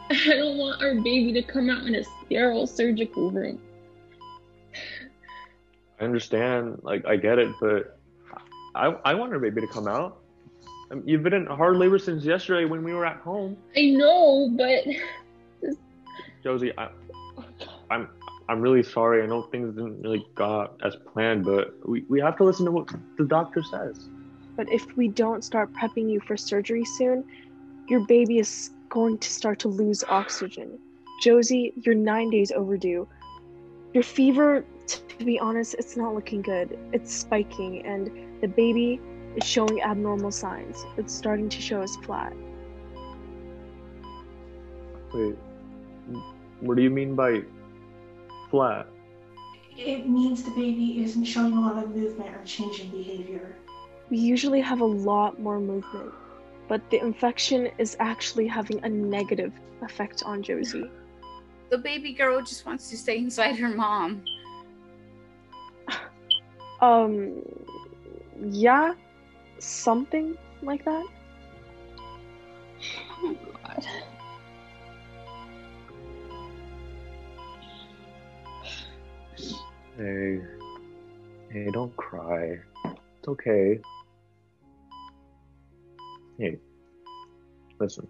I don't want our baby to come out in a sterile surgical room. I understand, like, I get it, but I I want our baby to come out. I mean, you've been in hard labor since yesterday when we were at home. I know, but... Josie, I, I'm I'm really sorry. I know things didn't really go as planned, but we, we have to listen to what the doctor says. But if we don't start prepping you for surgery soon, your baby is going to start to lose oxygen. Josie, you're nine days overdue. Your fever, to be honest, it's not looking good. It's spiking, and the baby is showing abnormal signs. It's starting to show as flat. Wait, what do you mean by flat? It means the baby isn't showing a lot of movement or changing behavior. We usually have a lot more movement, but the infection is actually having a negative effect on Josie. The baby girl just wants to stay inside her mom. Um, yeah, something like that. Oh, God. Hey, hey, don't cry. It's okay. Hey, listen.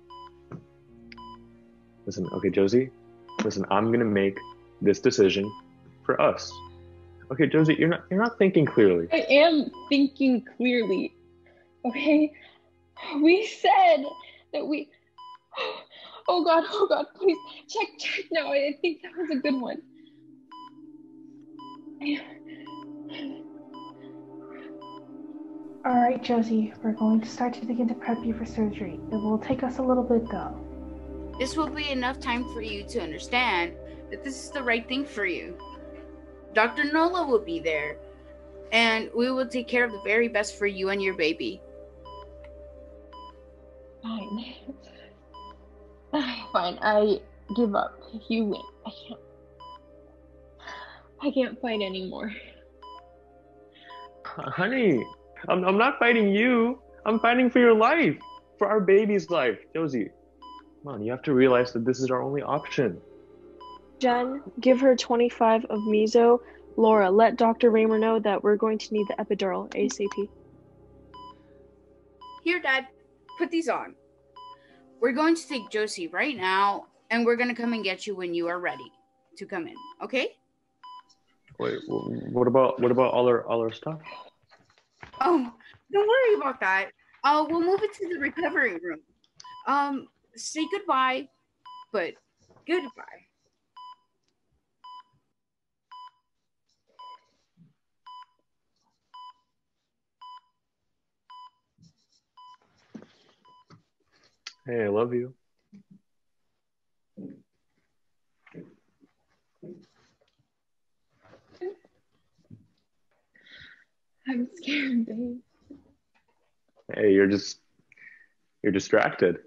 Listen, okay, Josie? Listen, I'm gonna make this decision for us. Okay, Josie, you're not you're not thinking clearly. I am thinking clearly. Okay? We said that we Oh god, oh god, please check check. No, I think that was a good one. All right, Josie, we're going to start to begin to prep you for surgery. It will take us a little bit, though. This will be enough time for you to understand that this is the right thing for you. Doctor Nola will be there, and we will take care of the very best for you and your baby. Fine. Fine, I give up. You win. I can't. I can't fight anymore. Honey, I'm, I'm not fighting you. I'm fighting for your life, for our baby's life. Josie, come on, you have to realize that this is our only option. Jen, give her twenty-five of meso. Laura, let Doctor Raymer know that we're going to need the epidural ASAP. Here, Dad, put these on. We're going to take Josie right now, and we're going to come and get you when you are ready to come in, okay? Wait, what about what about all our all our stuff? Oh, don't worry about that. Uh, we'll move it to the recovery room. Um, say goodbye, but goodbye. Hey, I love you. I'm scared, babe. Hey, you're just, you're distracted.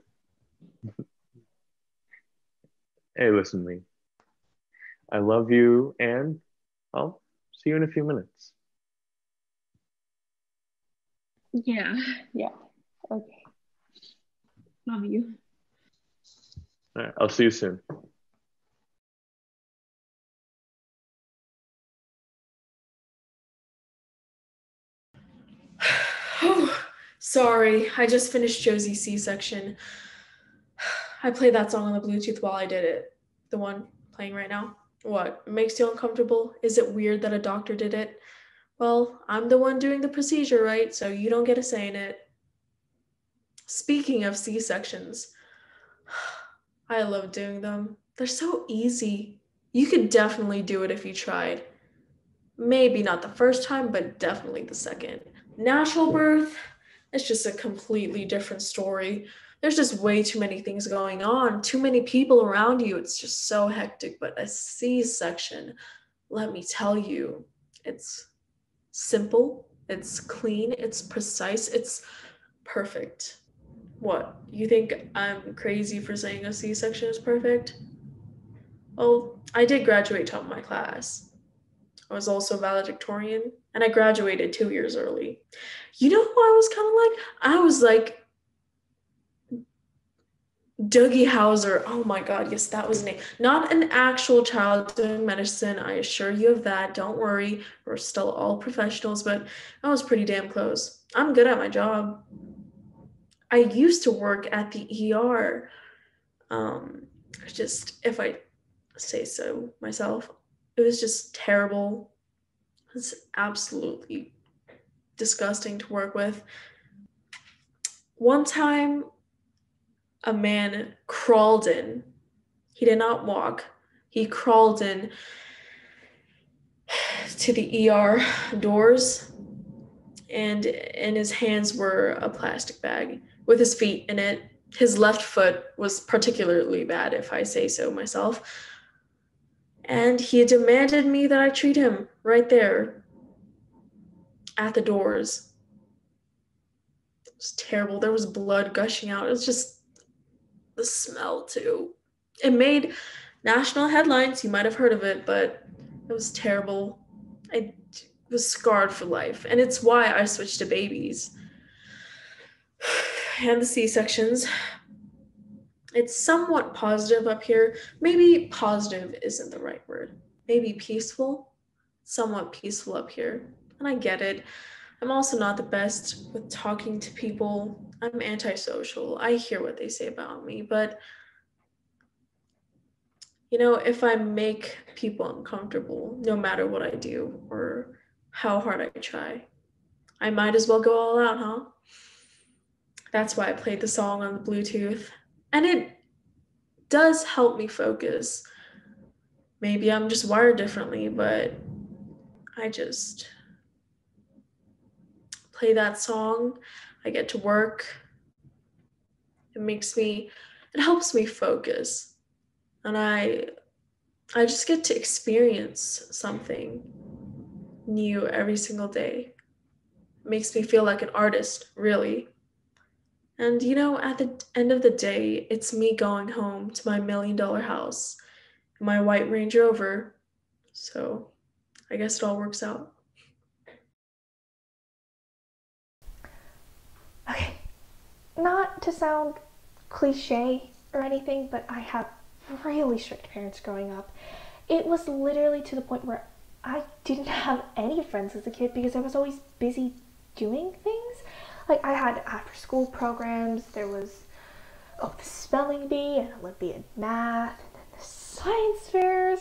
Hey, listen to me. I love you, and I'll see you in a few minutes. Yeah, yeah, okay. Love you. All right, I'll see you soon. Oh, sorry. I just finished Josie's C-section. I played that song on the Bluetooth while I did it. The one playing right now. What? It makes you uncomfortable? Is it weird that a doctor did it? Well, I'm the one doing the procedure, right? So you don't get a say in it. Speaking of C-sections, I love doing them. They're so easy. You could definitely do it if you tried. Maybe not the first time, but definitely the second. Natural birth, it's just a completely different story. There's just way too many things going on, too many people around you. It's just so hectic. But a C-section, let me tell you, it's simple, it's clean, it's precise, it's perfect. What, you think I'm crazy for saying a C-section is perfect? Well, I did graduate top of my class. I was also valedictorian, and I graduated two years early. You know who I was kind of like? I was like Dougie Hauser. Oh my God, yes, that was his name. Not an actual child doing medicine, I assure you of that. Don't worry, we're still all professionals, but I was pretty damn close. I'm good at my job. I used to work at the E R. Um, just, if I say so myself, it was just terrible. It's absolutely disgusting to work with. One time, a man crawled in. He did not walk. He crawled in to the E R doors, and in his hands were a plastic bag with his feet in it. His left foot was particularly bad, if I say so myself. And he demanded me that I treat him right there at the doors. It was terrible. There was blood gushing out. It was just the smell too. It made national headlines. You might have heard of it, but it was terrible. I was scarred for life. And it's why I switched to babies and the C-sections. It's somewhat positive up here. Maybe positive isn't the right word. Maybe peaceful, somewhat peaceful up here. And I get it. I'm also not the best with talking to people. I'm antisocial. I hear what they say about me, but you know, if I make people uncomfortable, no matter what I do or how hard I try, I might as well go all out, huh? That's why I played the song on the Bluetooth. And it does help me focus. Maybe I'm just wired differently, but I just play that song. I get to work. It makes me, it helps me focus. And I, I just get to experience something new every single day. It makes me feel like an artist, really. And, you know, at the end of the day, it's me going home to my million dollar house, my white Range Rover. So I guess it all works out. Okay, not to sound cliche or anything, but I had really strict parents growing up. It was literally to the point where I didn't have any friends as a kid because I was always busy doing things. Like, I had after-school programs, there was, oh, the spelling bee, and Olympiad math, and then the science fairs.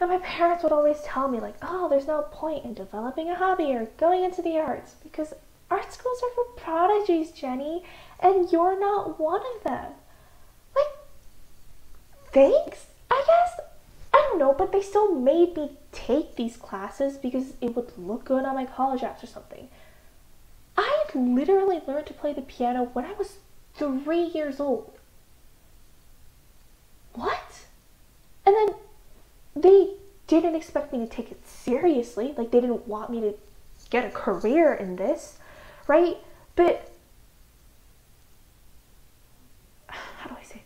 And my parents would always tell me, like, oh, there's no point in developing a hobby or going into the arts, because art schools are for prodigies, Jenny, and you're not one of them. Like, thanks, I guess? I don't know, but they still made me take these classes because it would look good on my college apps or something. I had literally learned to play the piano when I was three years old. What? And then they didn't expect me to take it seriously. Like, they didn't want me to get a career in this, right? But how do I say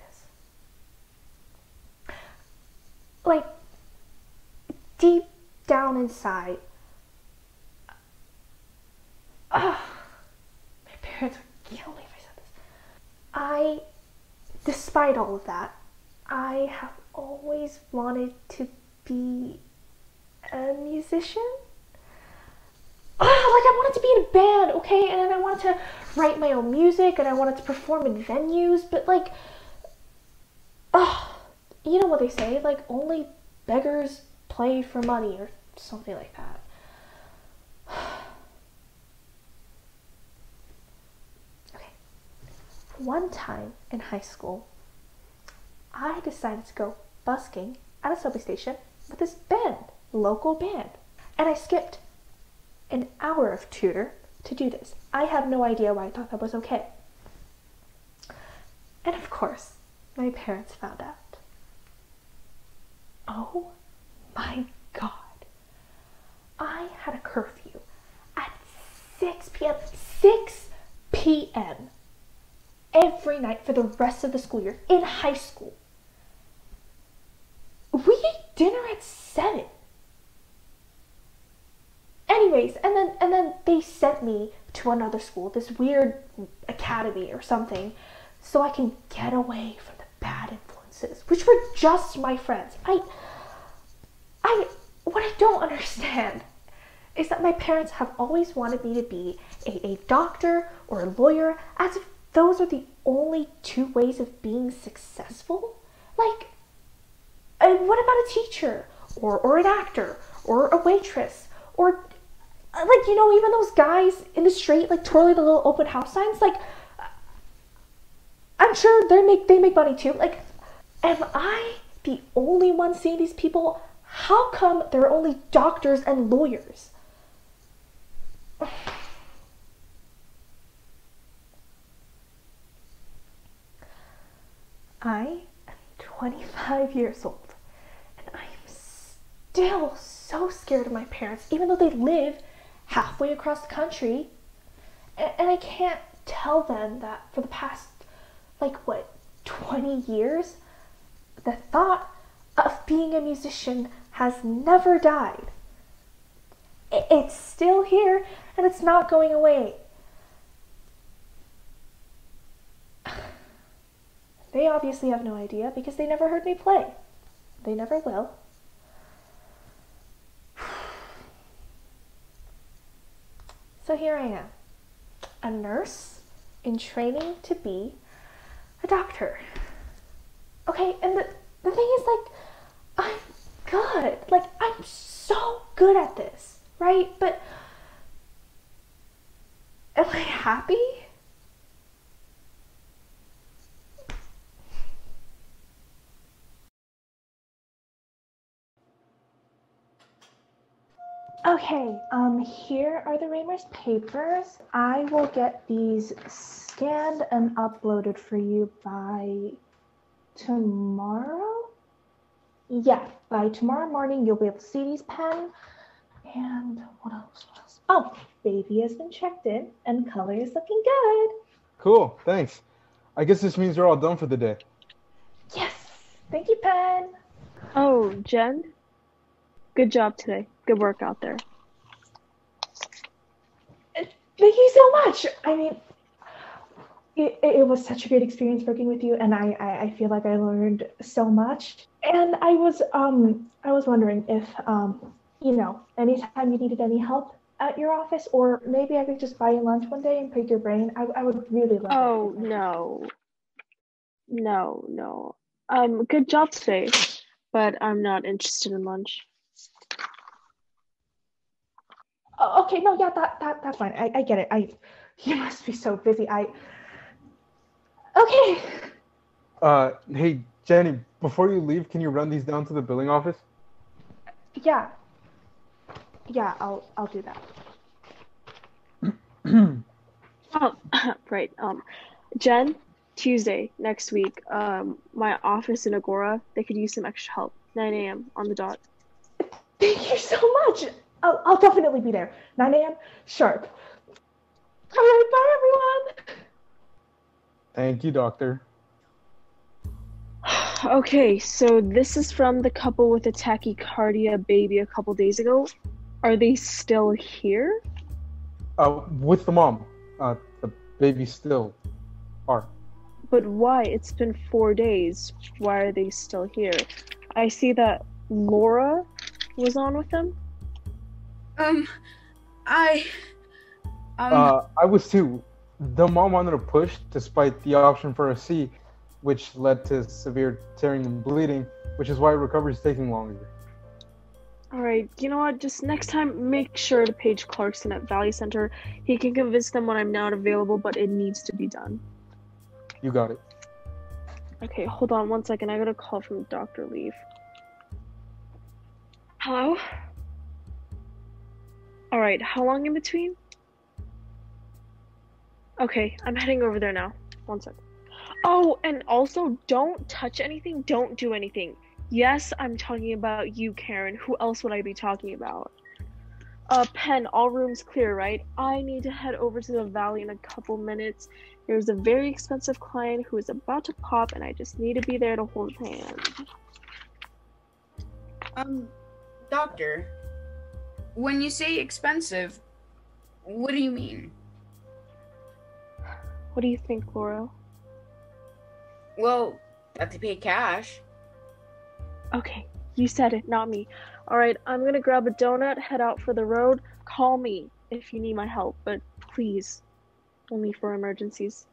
this? Like, deep down inside, ugh. Parents would kill me if I said this. I, despite all of that, I have always wanted to be a musician. Ugh, like, I wanted to be in a band, okay? And then I wanted to write my own music, and I wanted to perform in venues, but, like, oh, you know what they say, like, only beggars play for money or something like that. One time in high school, I decided to go busking at a subway station with this band, local band. And I skipped an hour of tutor to do this. I have no idea why I thought that was okay. And of course, my parents found out. Oh my God. I had a curfew at six p m six p m every night for the rest of the school year in high school. We ate dinner at seven. Anyways, and then and then they sent me to another school, this weird academy or something, so I can get away from the bad influences, which were just my friends. I, I, what I don't understand is that my parents have always wanted me to be a, a doctor or a lawyer, as if those are the only two ways of being successful. Like, and what about a teacher, or, or an actor, or a waitress, or, like, you know, even those guys in the street, like, twirling the little open house signs, like, I'm sure they make, they make money too. Like, am I the only one seeing these people? How come there are only doctors and lawyers? I am twenty-five years old, and I am still so scared of my parents, even though they live halfway across the country, and I can't tell them that for the past, like, what, twenty years, the thought of being a musician has never died. It's still here, and it's not going away. They obviously have no idea because they never heard me play. They never will. So here I am, a nurse in training to be a doctor. Okay, and the, the thing is, like, I'm good. Like, I'm so good at this, right? But am I happy? Okay, um, here are the Raymer's papers. I will get these scanned and uploaded for you by tomorrow. Yeah, by tomorrow morning, you'll be able to see these pen. And what else? What else? Oh, baby has been checked in and color is looking good. Cool, thanks. I guess this means we're all done for the day. Yes, thank you, Pen. Oh, Jen, good job today. Good work out there. Thank you so much. I mean, it, it was such a great experience working with you, and I, I, I feel like I learned so much. And I was um I was wondering if um you know anytime you needed any help at your office, or maybe I could just buy you lunch one day and pick your brain. I, I would really love. Oh that. no, no, no. Um, good job today, but I'm not interested in lunch. Oh, okay, no, yeah, that that that's fine. I, I get it. I, you must be so busy. I. Okay. Uh, hey Jenny, before you leave, can you run these down to the billing office? Yeah. Yeah, I'll I'll do that. Oh, right. Um, Jen, Tuesday next week. Um, my office in Agora, they could use some extra help. nine a m on the dot. Thank you so much. I'll I'll definitely be there. nine a m sharp. All right, bye everyone. Thank you, Doctor. Okay, so this is from the couple with a tachycardia baby a couple days ago. Are they still here? Uh, with the mom. Uh, the baby still are. But why? It's been four days. Why are they still here? I see that Laura was on with them. Um, I... Um... Uh, I was too. The mom wanted to push despite the option for a C, which led to severe tearing and bleeding, which is why recovery is taking longer. Alright, you know what, just next time, make sure to page Clarkson at Valley Center. He can convince them when I'm not available, but it needs to be done. You got it. Okay, hold on one second. I got a call from Doctor Leaf. Hello? Alright, how long in between? Okay, I'm heading over there now. One second. Oh, and also, don't touch anything. Don't do anything. Yes, I'm talking about you, Karen. Who else would I be talking about? Uh, Pen, all rooms clear, right? I need to head over to the Valley in a couple minutes. There's a very expensive client who is about to pop, and I just need to be there to hold hand. Um, Doctor, when you say expensive, what do you mean? What do you think, Laura? Well, got to pay cash. Okay, you said it, not me. All right, I'm gonna grab a donut, head out for the road. Call me if you need my help, but please, only for emergencies.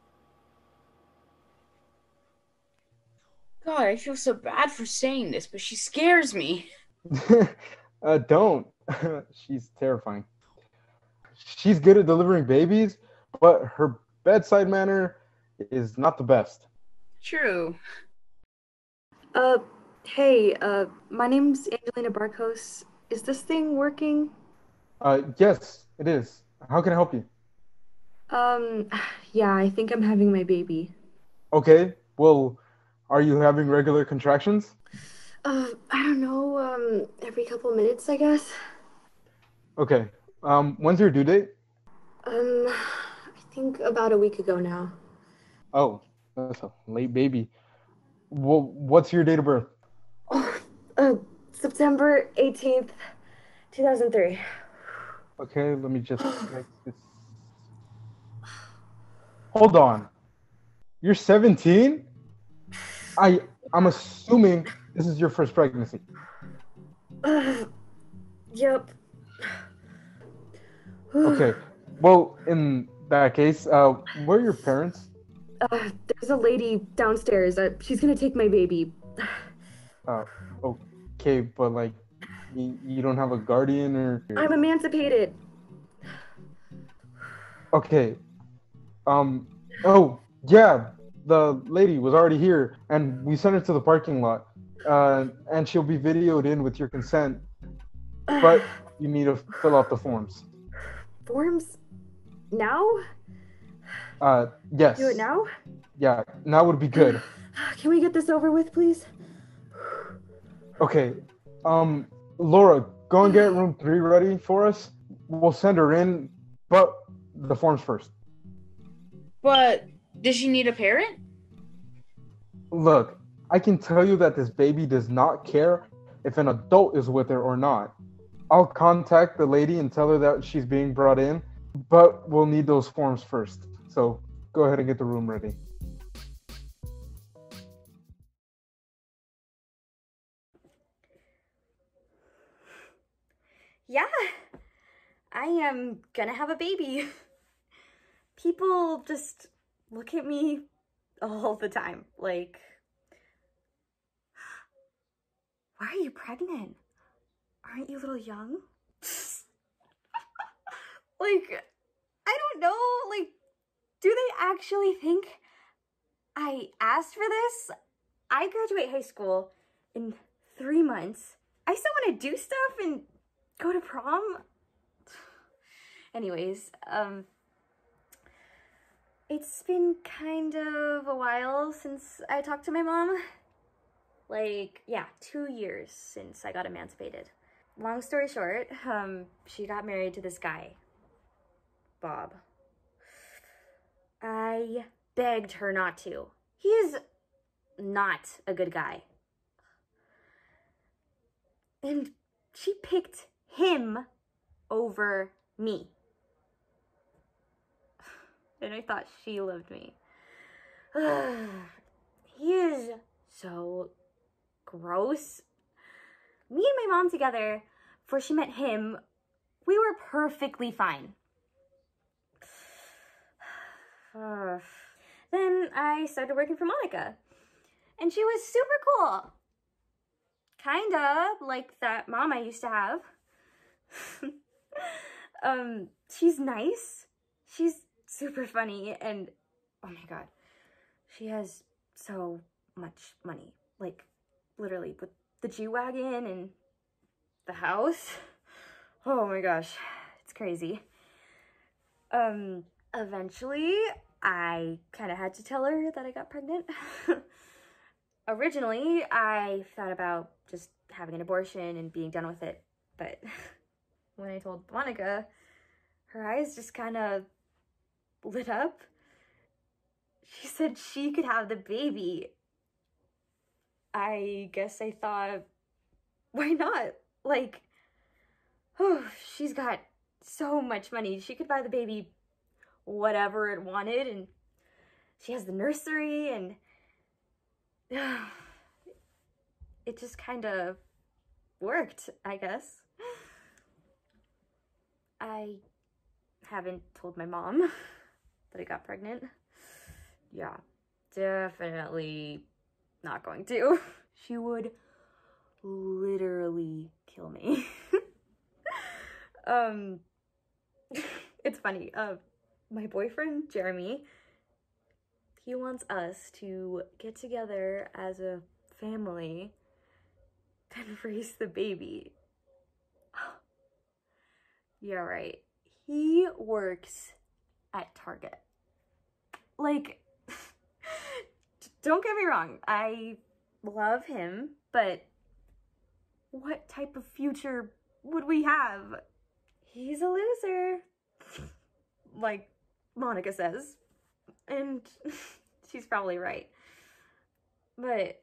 God, I feel so bad for saying this, but she scares me. uh, don't. She's terrifying. She's good at delivering babies, but her bedside manner is not the best. True. Uh, hey, uh, my name's Angelina Barcos. Is this thing working? Uh, yes, it is. How can I help you? Um, yeah, I think I'm having my baby. Okay, well, are you having regular contractions? Uh, I don't know, um, every couple minutes, I guess. Okay, um, when's your due date? Um, I think about a week ago now. Oh. That's a late baby. Well, what's your date of birth? Oh, uh, September eighteenth, two thousand three. Okay, let me just... this. Hold on. You're seventeen? I, I'm assuming this is your first pregnancy. Uh, yep. Okay. Well, in that case, uh, where are your parents? Uh, there's a lady downstairs. Uh, she's gonna take my baby. Uh, okay, but like, you, you don't have a guardian or... I'm emancipated. Okay. Um, oh, yeah, the lady was already here, and we sent her to the parking lot. Uh, and she'll be videoed in with your consent. But you need to fill out the forms. Forms? Now? Uh, yes. Do it now? Yeah, now would be good. Can we get this over with, please? Okay. Um, Laura, go and get room three ready for us. We'll send her in, but the forms first. But does she need a parent? Look, I can tell you that this baby does not care if an adult is with her or not. I'll contact the lady and tell her that she's being brought in, but we'll need those forms first. So go ahead and get the room ready. Yeah, I am gonna have a baby. People just look at me all the time, like, why are you pregnant? Aren't you a little young? Like, I don't know, like, do they actually think I asked for this? I graduate high school in three months. I still wanna do stuff and go to prom. Anyways, um, it's been kind of a while since I talked to my mom. Like, yeah, two years since I got emancipated. Long story short, um, she got married to this guy, Bob. I begged her not to. He is not a good guy. And she picked him over me. And I thought she loved me. He is so gross. Me and my mom together, before she met him, we were perfectly fine. Then I started working for Monica, and she was super cool. Kinda like that mom I used to have. um, she's nice. She's super funny, and oh my god, she has so much money, like literally with the G-Wagon and the house. Oh my gosh, it's crazy. Um, eventually I kind of had to tell her that I got pregnant. Originally, I thought about just having an abortion and being done with it, but when I told Monica, her eyes just kind of lit up. She said she could have the baby. I guess I thought, why not? Like, oh, she's got so much money. She could buy the baby whatever it wanted, and she has the nursery, and uh, it just kind of worked, I guess. I haven't told my mom that I got pregnant. Yeah, definitely not going to. She would literally kill me. um, it's funny. Uh, my boyfriend, Jeremy, he wants us to get together as a family and raise the baby. Yeah, right. He works at Target. Like, don't get me wrong, I love him, but what type of future would we have? He's a loser, like Monica says, and she's probably right, but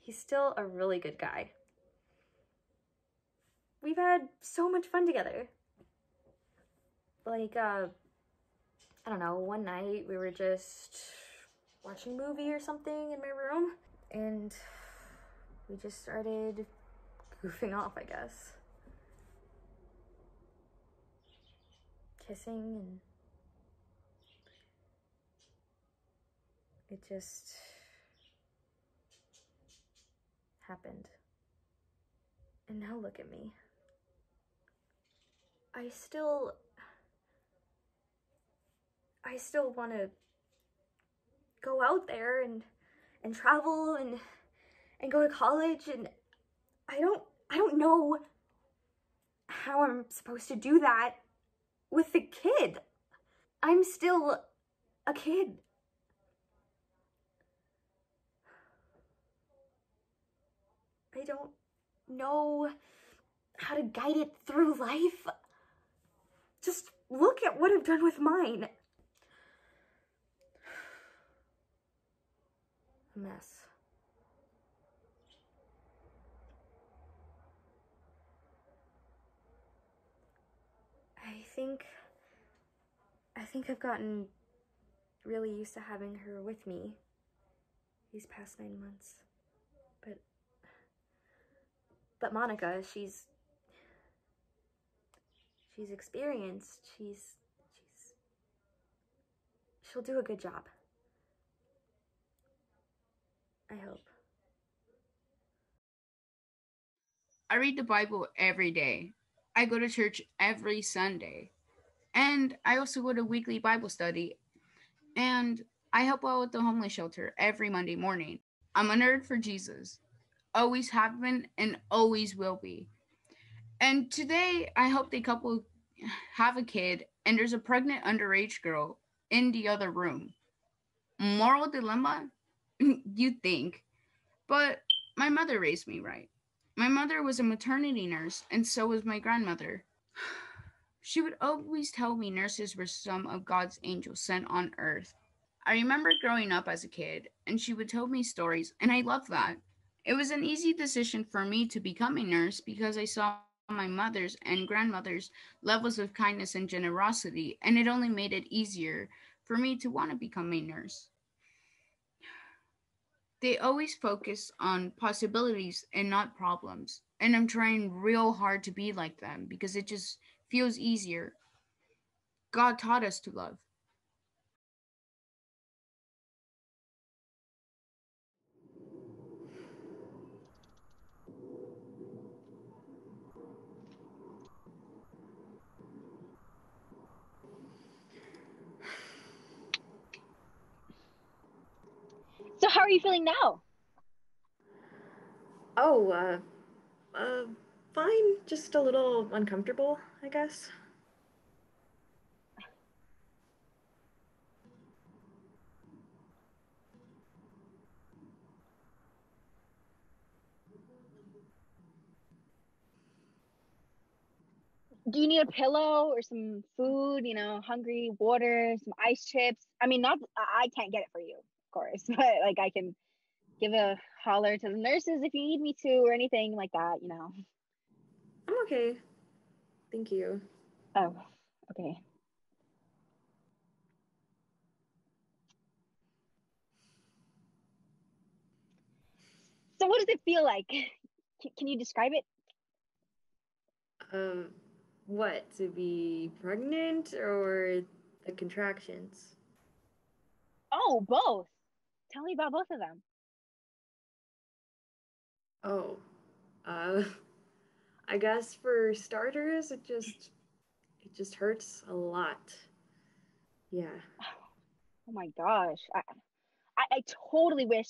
he's still a really good guy. We've had so much fun together. Like, uh, I don't know, one night we were just watching a movie or something in my room, and we just started goofing off, I guess. Kissing, and it just happened. And now look at me. I still, I still want to go out there and, and travel and, and go to college, and I don't, I don't know how I'm supposed to do that with the kid. I'm still a kid. I don't know how to guide it through life. Just look at what I've done with mine. A mess. I think, I think I've gotten really used to having her with me these past nine months. But, but Monica, she's, she's experienced, she's, she's, she'll do a good job. I hope. I read the Bible every day. I go to church every Sunday. And I also go to weekly Bible study. And I help out with the homeless shelter every Monday morning. I'm a nerd for Jesus. Always have been and always will be. And today I helped a couple have a kid, and there's a pregnant underage girl in the other room. Moral dilemma? You'd think. But my mother raised me right. My mother was a maternity nurse, and so was my grandmother. She would always tell me nurses were some of God's angels sent on earth. I remember growing up as a kid, and she would tell me stories, and I loved that. It was an easy decision for me to become a nurse because I saw my mother's and grandmother's levels of kindness and generosity, and it only made it easier for me to want to become a nurse. They always focus on possibilities and not problems. And I'm trying real hard to be like them because it just feels easier. God taught us to love. So how are you feeling now? Oh, uh, uh, fine. Just a little uncomfortable, I guess. Do you need a pillow or some food, you know, hungry, water, some ice chips? I mean, not, I can't get it for you. Course, but like I can give a holler to the nurses if you need me to or anything like that, you know. I'm okay, thank you. Oh, okay. So what does it feel like? Can you describe it? Um, what, to be pregnant or the contractions? Oh, both. Tell me about both of them. Oh, uh, I guess for starters, it just, it just hurts a lot. Yeah. Oh my gosh. I, I, I totally wish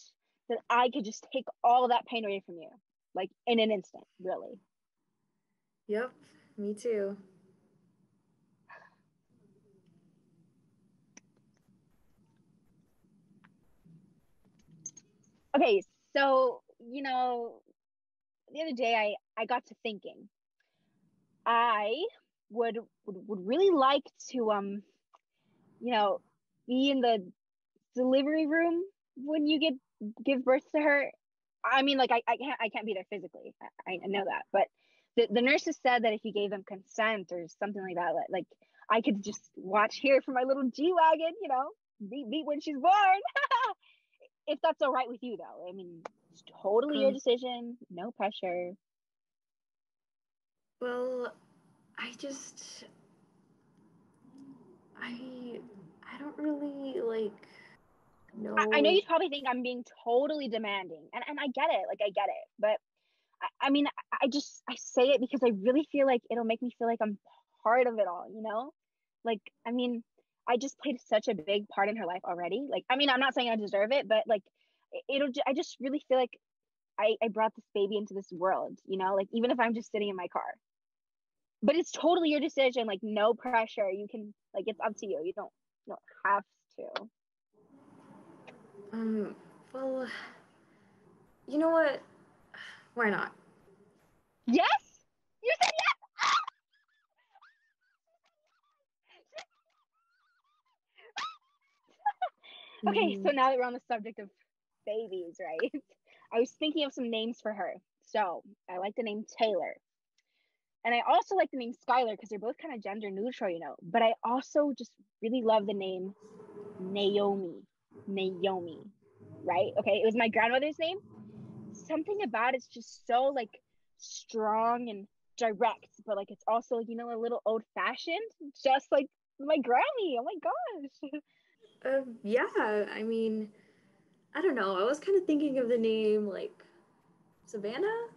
that I could just take all that pain away from you, like in an instant, really. Yep, me too. Okay, so, you know, the other day I, I got to thinking, I would, would would really like to, um, you know, be in the delivery room when you get, give birth to her. I mean, like, I, I, can't, I can't be there physically. I, I know that. But the, the nurses said that if you gave them consent or something like that, like, I could just watch here for my little G-Wagon, you know, beat beat when she's born. If that's all right with you, though. I mean, it's totally um, your decision. No pressure. Well, I just... I... I don't really, like... know. I, I know you probably think I'm being totally demanding. And, and I get it. Like, I get it. But, I, I mean, I, I just... I say it because I really feel like it'll make me feel like I'm part of it all, you know? Like, I mean... I just played such a big part in her life already. Like, I mean, I'm not saying I deserve it, but like, it'll, I just really feel like I, I brought this baby into this world, you know, like even if I'm just sitting in my car. But it's totally your decision. Like, no pressure. You can, like, it's up to you. You don't, you don't have to. Um, well, you know what? Why not? Yes? You said yes! Ah! Okay, so now that we're on the subject of babies, right? I was thinking of some names for her. So I like the name Taylor. And I also like the name Skylar because they're both kind of gender neutral, you know. But I also just really love the name Naomi. Naomi, right? Okay, it was my grandmother's name. Something about it's just so, like, strong and direct. But, like, it's also, you know, a little old-fashioned. Just like my Grammy. Oh, my gosh. Uh, yeah, I mean, I don't know. I was kind of thinking of the name, like, Savannah.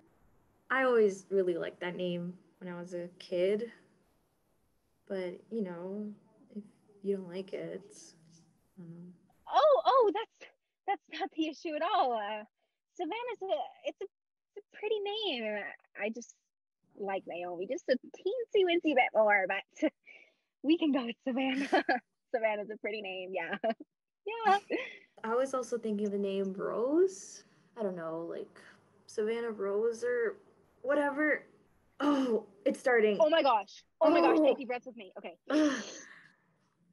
I always really liked that name when I was a kid. But, you know, if you don't like it, it's, I don't know. Oh, oh, that's that's not the issue at all. Uh, Savannah's a, it's a, it's a pretty name. I just like Naomi just a teensy-wincy bit more, but we can go with Savannah. Savannah's a pretty name, yeah. Yeah. I was also thinking of the name Rose. I don't know, like Savannah Rose or whatever. Oh, it's starting. Oh my gosh. Oh, oh. my gosh, take deep breaths with me. Okay.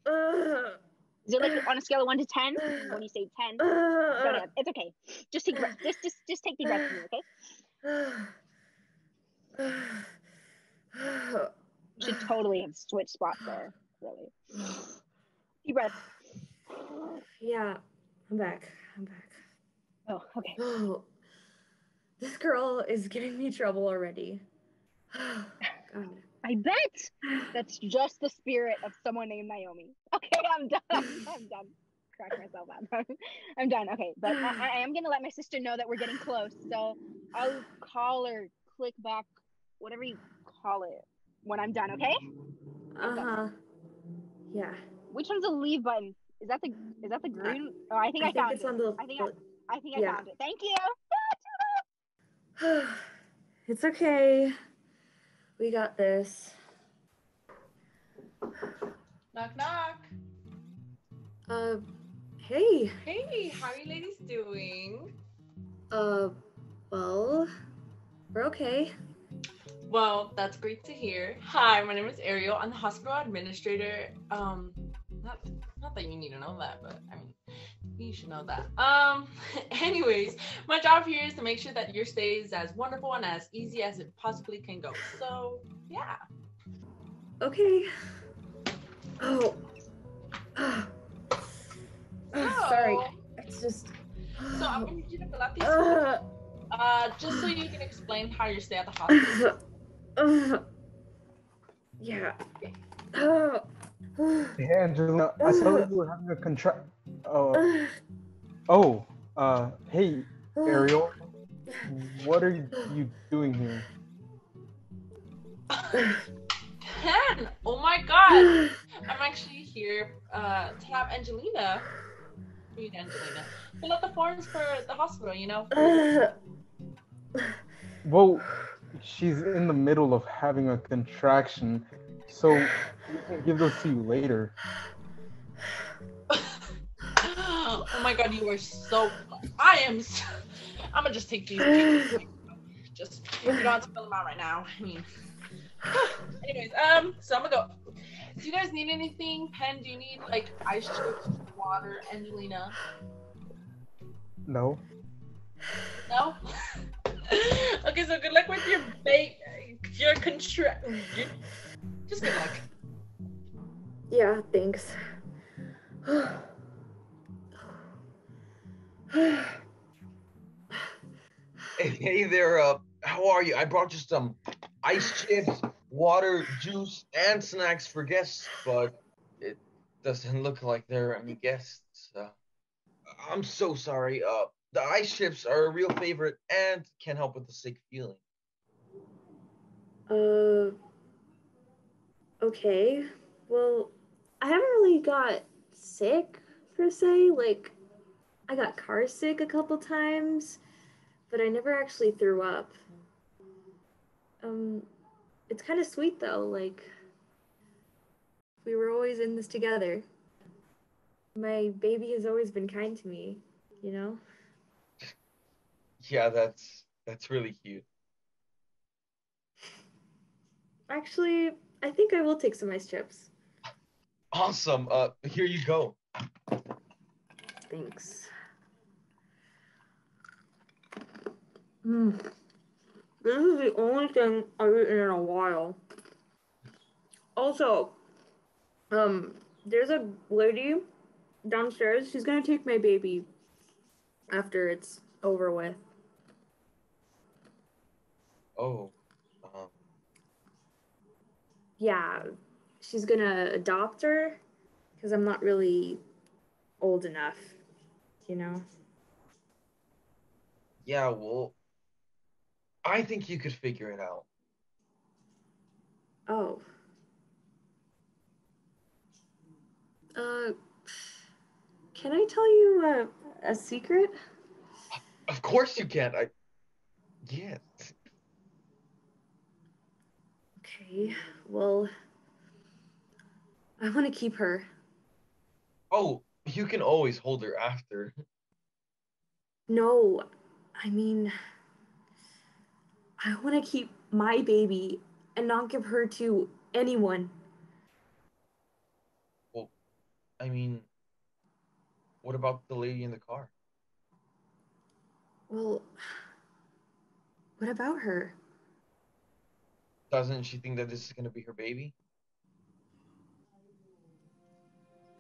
uh, Is it like on a scale of one to ten? When you say ten, uh, it's okay. Just take breath. Just just just take the breath from me, okay? You should totally have switched spots there, really. Deep breath. Yeah, I'm back. I'm back. Oh, okay. Oh, this girl is giving me trouble already. Oh, God. I bet that's just the spirit of someone named Naomi. Okay, I'm done. I'm done. Crack myself up. I'm done. Okay, but I, I am going to let my sister know that we're getting close. So I'll call her, click back, whatever you call it, when I'm done, okay? Uh-huh. Yeah. Which one's the leave button? Is that the is that the green? Oh, I think I, I think found it's it. On the, I think I, I, think I yeah. found it. Thank you. It's okay. We got this. Knock, knock. Uh, hey. Hey, how are you ladies doing? Uh, well, we're okay. Well, that's great to hear. Hi, my name is Ariel. I'm the hospital administrator. Um, not, not that you need to know that, but I mean, you should know that. Um, anyways, my job here is to make sure that your stay is as wonderful and as easy as it possibly can go. So, yeah. Okay. Oh. Oh, oh sorry. It's just. So I'm going to need you to fill out these uh, uh, just so you can explain how your stay at the hospital. Uh, yeah. Uh, Hey, Angelina, I thought you were having a contract. Uh, oh, uh, hey, Ariel, what are you doing here? Pen! Oh my god! I'm actually here uh, to have Angelina, read Angelina, fill out the forms for the hospital, you know? Well, she's in the middle of having a contraction. So, we can give those to you later. Oh my god, you are so... I am so... I'm gonna just take these pictures. Just... You don't have to fill them out right now. I mean... Anyways, um, so I'm gonna go. Do you guys need anything? Pen, do you need, like, ice chips, water, Angelina? No. No? Okay, so good luck with your ba- your contract... Your- Just good luck. Yeah, thanks. Hey, hey there, uh, how are you? I brought you some ice chips, water, juice, and snacks for guests, but it doesn't look like there are any guests. Uh, I'm so sorry. Uh, the ice chips are a real favorite and can help with the sick feeling. Uh... Okay, well, I haven't really got sick, per se. Like, I got car sick a couple times, but I never actually threw up. Um, it's kind of sweet though, like we were always in this together. My baby has always been kind to me, you know? Yeah, that's that's really cute. Actually, I think I will take some ice chips. Awesome. Uh, here you go. Thanks. Mm. This is the only thing I've eaten in a while. Also, um, there's a lady downstairs. She's going to take my baby after it's over with. Oh. Um. Yeah, she's going to adopt her because I'm not really old enough, you know? Yeah, well, I think you could figure it out. Oh. Uh, can I tell you a, a secret? Of course you can. I, yeah. Okay, well, I want to keep her. Oh, you can always hold her after. No, I mean, I want to keep my baby and not give her to anyone. Well, I mean, what about the lady in the car? Well, what about her? Doesn't she think that this is going to be her baby?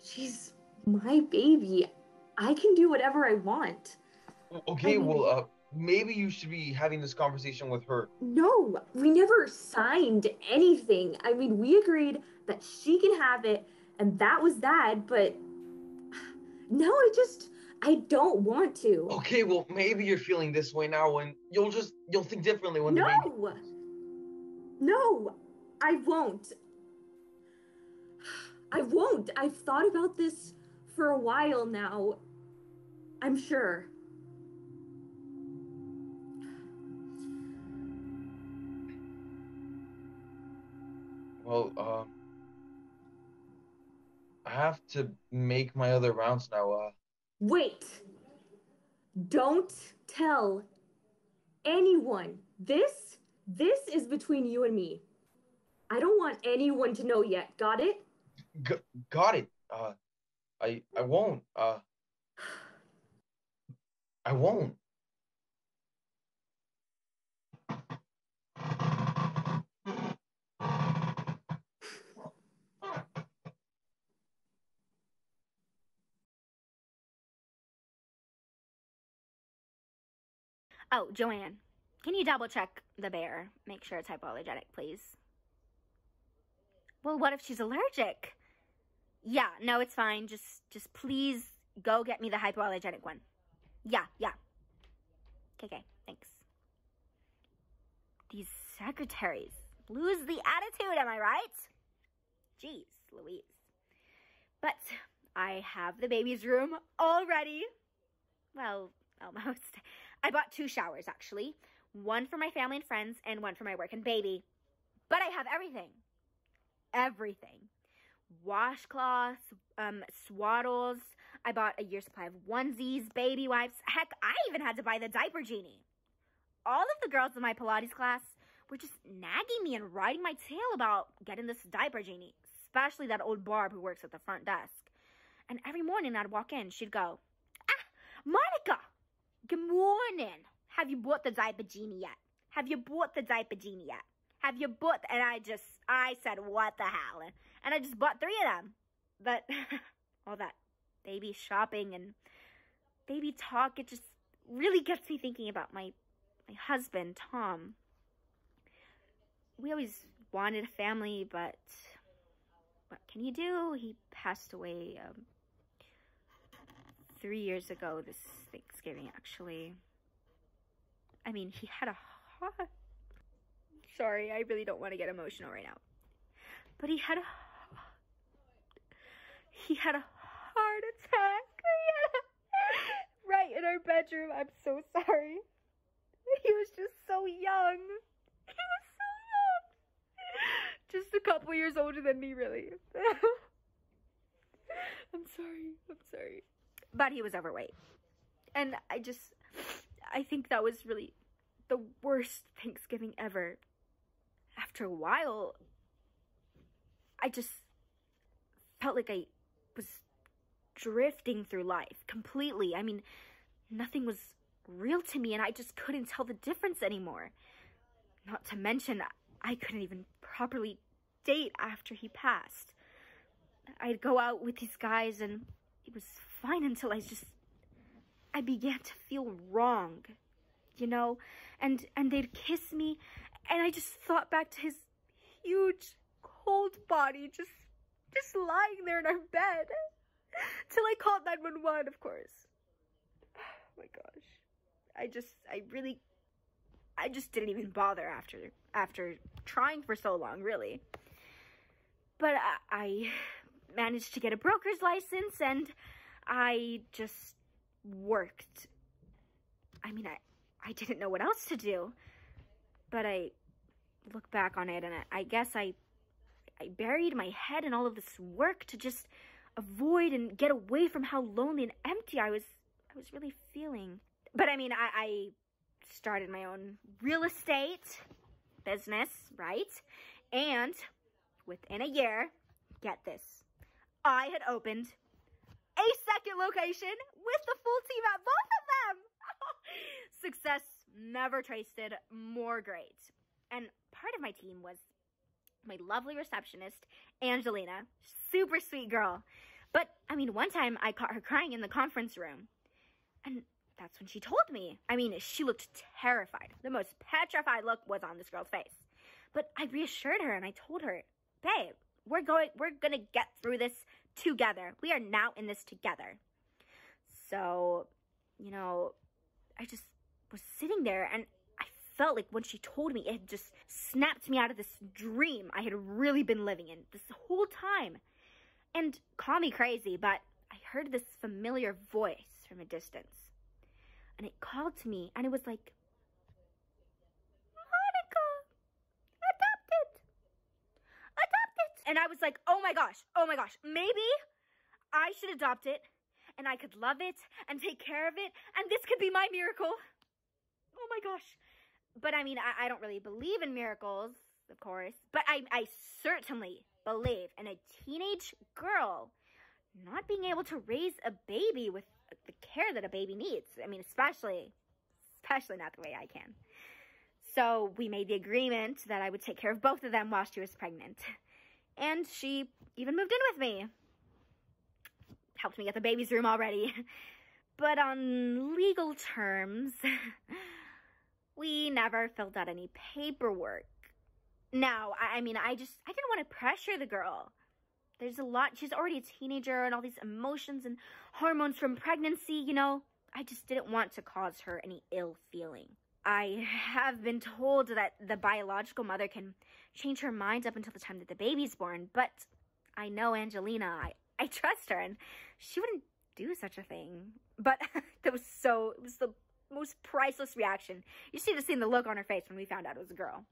She's my baby. I can do whatever I want. Okay, I mean, well, uh, maybe you should be having this conversation with her. No, we never signed anything. I mean, we agreed that she can have it, and that was that, but no, I just, I don't want to. Okay, well, maybe you're feeling this way now, and you'll just, you'll think differently when no. the baby... No, I won't. I won't. I've thought about this for a while now, I'm sure. Well, um, I have to make my other rounds now. Uh... Wait. Don't tell anyone. This, this is between you and me. I don't want anyone to know yet. Got it? G- got it. Uh, I, I won't. Uh, I won't. Oh, Joanne, can you double check the bear? Make sure it's hypoallergenic, please. Well, what if she's allergic? Yeah, no, it's fine. Just, just please go get me the hypoallergenic one. Yeah, yeah. Okay, okay, thanks. These secretaries lose the attitude, am I right? Jeez, Louise. But I have the baby's room already. Well, almost. I bought two showers, actually. One for my family and friends, and one for my work and baby. But I have everything. Everything. Washcloths, um, swaddles. I bought a year's supply of onesies, baby wipes. Heck, I even had to buy the diaper genie. All of the girls in my Pilates class were just nagging me and riding my tail about getting this diaper genie, especially that old Barb who works at the front desk. And every morning I'd walk in, she'd go, "Ah, Monica! Good morning. Have you bought the diaper genie yet? Have you bought the diaper genie yet? Have you bought?" And I just, I said, what the hell? And, and I just bought three of them. But all that baby shopping and baby talk, it just really gets me thinking about my, my husband, Tom. We always wanted a family, but what can you do? He passed away um, three years ago this Thanksgiving, actually. I mean, he had a heart. Sorry, I really don't want to get emotional right now. But he had a... He had a heart attack. He had a, right in our bedroom. I'm so sorry. He was just so young. He was so young. just a couple years older than me, really. I'm sorry. I'm sorry. But he was overweight. And I just, I think that was really the worst Thanksgiving ever. After a while, I just felt like I was drifting through life completely. I mean, nothing was real to me, and I just couldn't tell the difference anymore. Not to mention, I couldn't even properly date after he passed. I'd go out with these guys, and it was fine until I just, I began to feel wrong, you know? And, and they'd kiss me, and I just thought back to his huge, cold body just, just lying there in our bed. Till I called nine one one, of course. Oh my gosh. I just, I really, I just didn't even bother after, after trying for so long, really. But I, I managed to get a broker's license, and I just worked. I mean, I, I didn't know what else to do, but I look back on it, and I, I guess I, I buried my head in all of this work to just avoid and get away from how lonely and empty I was I was really feeling. But I mean, I, I started my own real estate business, right? And within a year, get this, I had opened a second location with the full team at both of them. Success never tasted more great. And part of my team was my lovely receptionist, Angelina, super sweet girl. But I mean, one time I caught her crying in the conference room, and that's when she told me. I mean, she looked terrified. The most petrified look was on this girl's face. But I reassured her, and I told her, babe, we're going, we're gonna get through this together. We are now in this together. So, you know, I just was sitting there, and felt like when she told me, it just snapped me out of this dream I had really been living in this whole time. And call me crazy, but I heard this familiar voice from a distance, and it called to me, and it was like, Monica, adopt it, adopt it. And I was like, oh my gosh, oh my gosh, maybe I should adopt it, and I could love it and take care of it, and this could be my miracle. Oh my gosh. But I mean, I, I don't really believe in miracles, of course, but I, I certainly believe in a teenage girl not being able to raise a baby with the care that a baby needs. I mean, especially, especially not the way I can. So we made the agreement that I would take care of both of them while she was pregnant. And she even moved in with me. Helped me get the baby's room already. But on legal terms... We never filled out any paperwork. Now, I, I mean, I just, I didn't want to pressure the girl. There's a lot, she's already a teenager and all these emotions and hormones from pregnancy, you know. I just didn't want to cause her any ill feeling. I have been told that the biological mother can change her mind up until the time that the baby's born, but I know Angelina, I, I trust her, and she wouldn't do such a thing. But that was so, it was the most priceless reaction. You should have seen the look on her face when we found out it was a girl.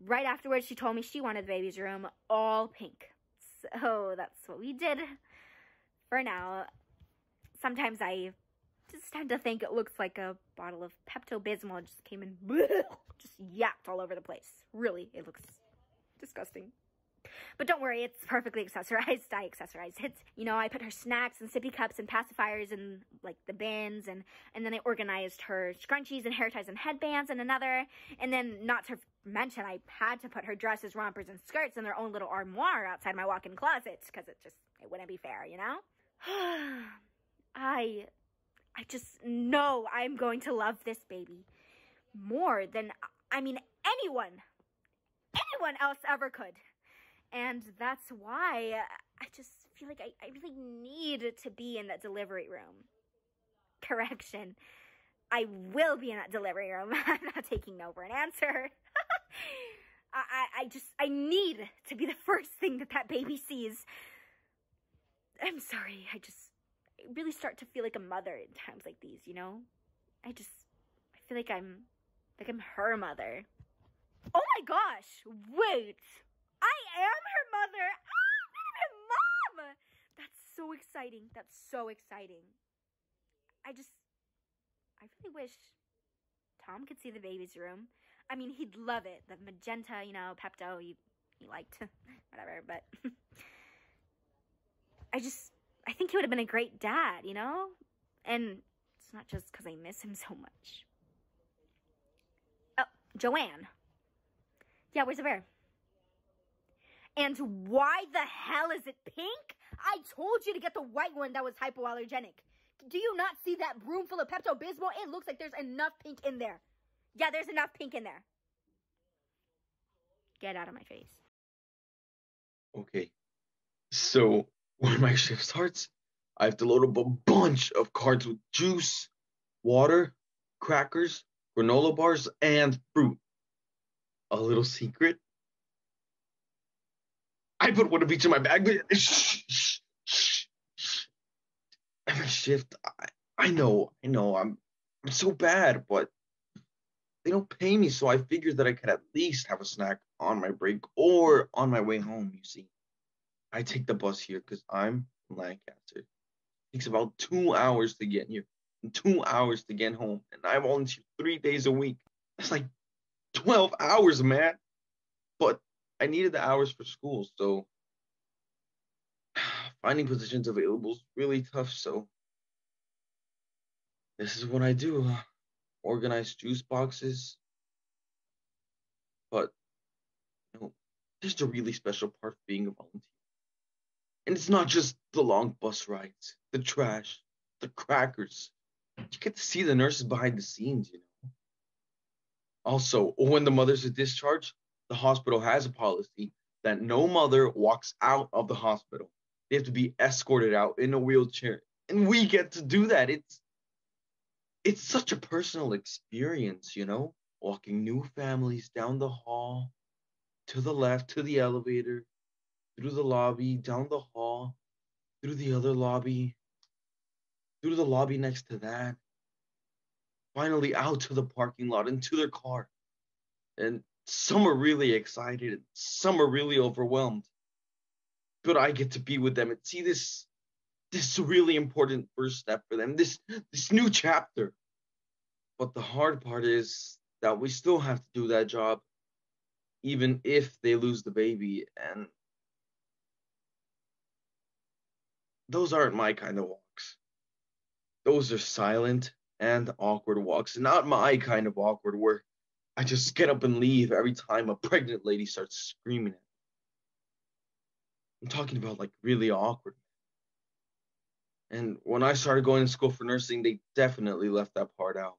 Right afterwards, she told me she wanted the baby's room all pink. So that's what we did for now. Sometimes I just tend to think it looks like a bottle of Pepto-Bismol just came and just yapped all over the place. Really, it looks disgusting. But don't worry, it's perfectly accessorized. I accessorized it. You know, I put her snacks and sippy cups and pacifiers in, like, the bins. And, and then I organized her scrunchies and hair ties and headbands in another. And then, not to mention, I had to put her dresses, rompers, and skirts in their own little armoire outside my walk-in closet. Because it just, it wouldn't be fair, you know? I, I just know I'm going to love this baby more than, I mean, anyone, anyone else ever could. And that's why I just feel like I, I really need to be in that delivery room. Correction. I will be in that delivery room. I'm not taking no for an answer. I, I just, I need to be the first thing that that baby sees. I'm sorry. I just I really start to feel like a mother in times like these, you know? I just, I feel like I'm, like I'm her mother. Oh my gosh. Wait. I am her mother. Ah, I'm her mom. That's so exciting. That's so exciting. I just, I really wish Tom could see the baby's room. I mean, he'd love it. The magenta, you know, Pepto, he, he liked, whatever, but I just, I think he would have been a great dad, you know? And it's not just because I miss him so much. Oh, Joanne. Yeah, where's the bear? And why the hell is it pink? I told you to get the white one that was hypoallergenic. Do you not see that room full of Pepto-Bismol? It looks like there's enough pink in there. Yeah, there's enough pink in there. Get out of my face. Okay. So when my shift starts, I have to load up a bunch of carts with juice, water, crackers, granola bars, and fruit. A little secret. I put one of each in my bag. But shh, shh, shh, shh. Every shift, I, I know, I know, I'm, I'm so bad, but they don't pay me, so I figured that I could at least have a snack on my break or on my way home, you see. I take the bus here because I'm in Lancaster. It takes about two hours to get here and two hours to get home, and I volunteer three days a week. That's like twelve hours, man. But I needed the hours for school, so finding positions available is really tough, so this is what I do. Organize juice boxes. But, you know, there's a really special part of being a volunteer. And it's not just the long bus rides, the trash, the crackers. You get to see the nurses behind the scenes, you know. Also, when the mothers are discharged, the hospital has a policy that no mother walks out of the hospital. They have to be escorted out in a wheelchair. And we get to do that. It's it's such a personal experience, you know? Walking new families down the hall, to the left, to the elevator, through the lobby, down the hall, through the other lobby, through the lobby next to that. Finally out to the parking lot and to their car. And some are really excited and some are really overwhelmed. But I get to be with them and see this this really important first step for them, this this new chapter. But the hard part is that we still have to do that job even if they lose the baby, and those aren't my kind of walks. Those are silent and awkward walks, not my kind of awkward work. I just get up and leave every time a pregnant lady starts screaming at me. I'm talking about like really awkward. And when I started going to school for nursing, they definitely left that part out.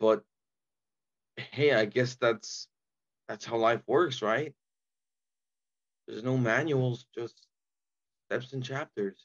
But hey, I guess that's that's how life works, right? There's no manuals, just steps and chapters.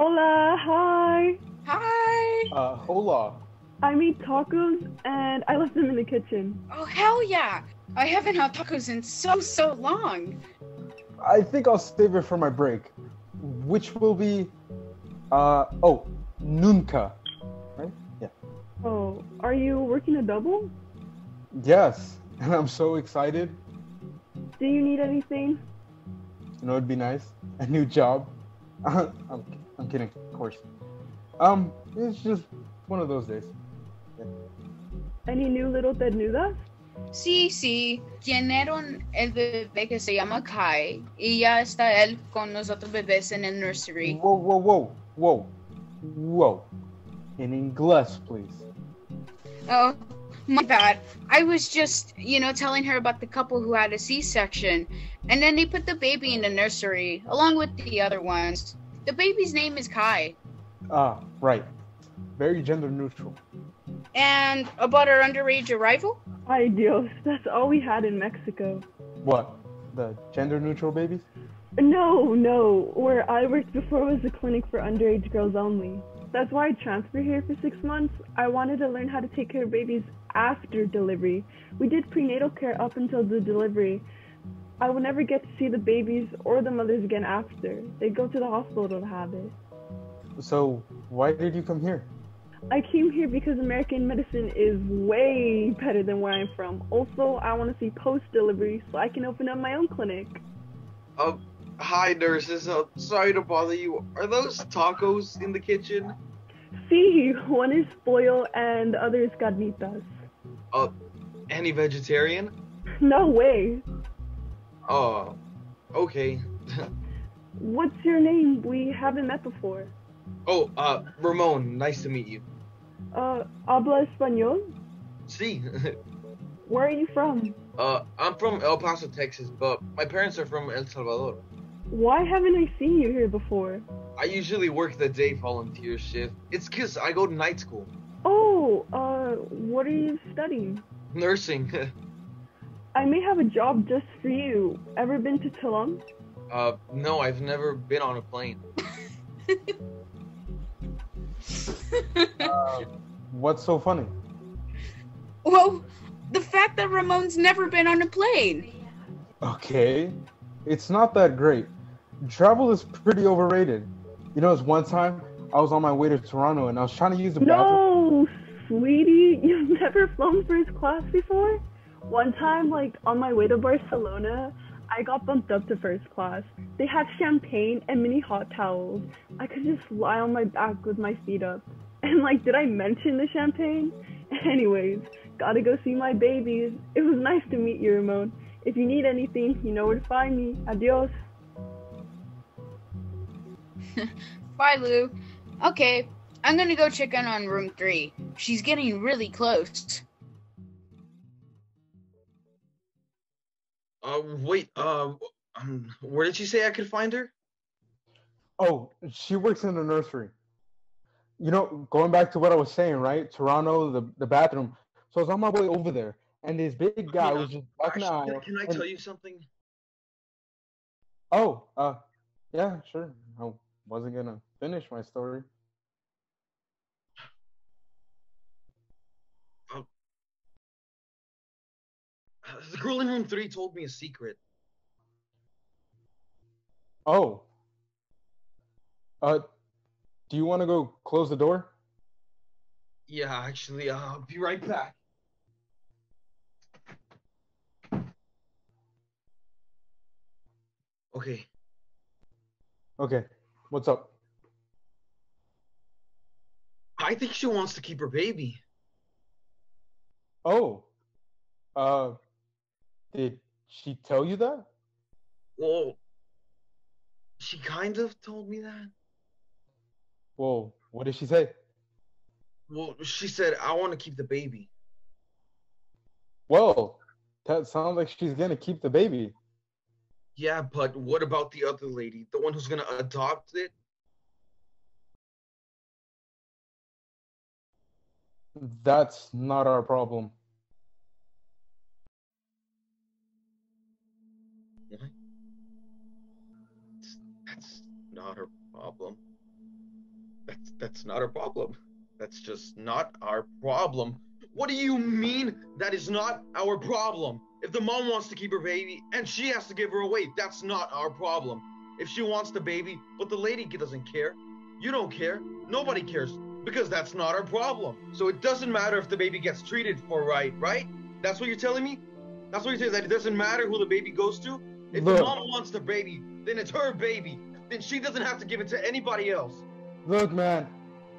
Hola, hi. Hi. Uh, hola. I made tacos and I left them in the kitchen. Oh, hell yeah. I haven't had tacos in so, so long. I think I'll save it for my break, which will be, uh, oh, nunca, right? Yeah. Oh, are you working a double? Yes, and I'm so excited. Do you need anything? You know, it'd be nice. A new job. I'm kidding. I'm kidding, of course. Um, it's just one of those days. Yeah. Any new little ternudas? Sí, sí. Tienen el bebé que se llama Kai, y ya está él con los otros bebés en el nursery. Whoa, whoa, whoa, whoa, whoa. In English, please. Oh, my bad. I was just, you know, telling her about the couple who had a C-section, and then they put the baby in the nursery, along with the other ones. The baby's name is Kai. Ah, right. Very gender neutral. And about our underage arrival? Ay Dios, that's all we had in Mexico. What? The gender neutral babies? No, no. Where I worked before was a clinic for underage girls only. That's why I transferred here for six months. I wanted to learn how to take care of babies after delivery. We did prenatal care up until the delivery. I will never get to see the babies or the mothers again after. They go to the hospital to have it. So why did you come here? I came here because American medicine is way better than where I'm from. Also, I want to see post-delivery so I can open up my own clinic. Uh, hi, nurses. Uh, sorry to bother you. Are those tacos in the kitchen? See, si, one is pollo and the other is carnitas. Uh, any vegetarian? No way. Oh, uh, okay. What's your name? We haven't met before. Oh, uh, Ramon. Nice to meet you. Uh, habla español? Si. Where are you from? Uh, I'm from El Paso, Texas, but my parents are from El Salvador. Why haven't I seen you here before? I usually work the day volunteer shift. It's 'cause I go to night school. Oh, uh, what are you studying? Nursing. I may have a job just for you. Ever been to Tulum? Uh, no, I've never been on a plane. uh, what's so funny? Well, the fact that Ramon's never been on a plane. Okay, it's not that great. Travel is pretty overrated. You know, it's one time I was on my way to Toronto and I was trying to use the bathroom. No, sweetie, you've never flown first class before? One time, like, on my way to Barcelona, I got bumped up to first class. They had champagne and mini hot towels. I could just lie on my back with my feet up. And like, did I mention the champagne? Anyways, gotta go see my babies. It was nice to meet you, Ramon. If you need anything, you know where to find me. Adios. Bye, Lou. Okay, I'm gonna go check in on room three. She's getting really close. Uh, wait, uh, um, where did you say I could find her? Oh, she works in the nursery. You know, going back to what I was saying, right? Toronto, the, the bathroom. So I was on my way over there, and this big guy was just walking out. Can I tell you something? Oh, uh, yeah, sure. I wasn't gonna finish my story. The girl in room three told me a secret. Oh. Uh, do you want to go close the door? Yeah, actually, uh, I'll be right back. Okay. Okay, what's up? I think she wants to keep her baby. Oh. Uh... Did she tell you that? Well, she kind of told me that. Well, what did she say? Well, she said, I want to keep the baby. Well, that sounds like she's going to keep the baby. Yeah, but what about the other lady? The one who's going to adopt it? That's not our problem. Not her problem. That's that's not her problem. That's just not our problem. What do you mean that is not our problem? If the mom wants to keep her baby and she has to give her away, that's not our problem. If she wants the baby, but the lady doesn't care, you don't care, nobody cares, because that's not our problem. So it doesn't matter if the baby gets treated for right, right? That's what you're telling me? That's what you're saying, that it doesn't matter who the baby goes to? If Look. the mom wants the baby, then it's her baby. Then she doesn't have to give it to anybody else. Look, man,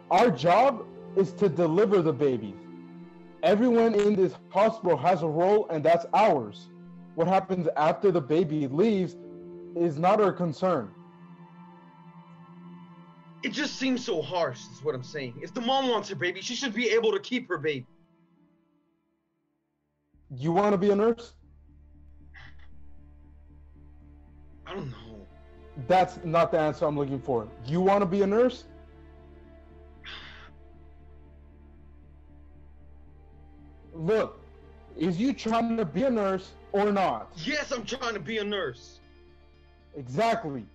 our job is to deliver the babies. Everyone in this hospital has a role, and that's ours. What happens after the baby leaves is not our concern. It just seems so harsh, is what I'm saying. If the mom wants her baby, she should be able to keep her baby. You want to be a nurse? I don't know. That's not the answer I'm looking for. You want to be a nurse? Look, is you trying to be a nurse or not? Yes, I'm trying to be a nurse. Exactly.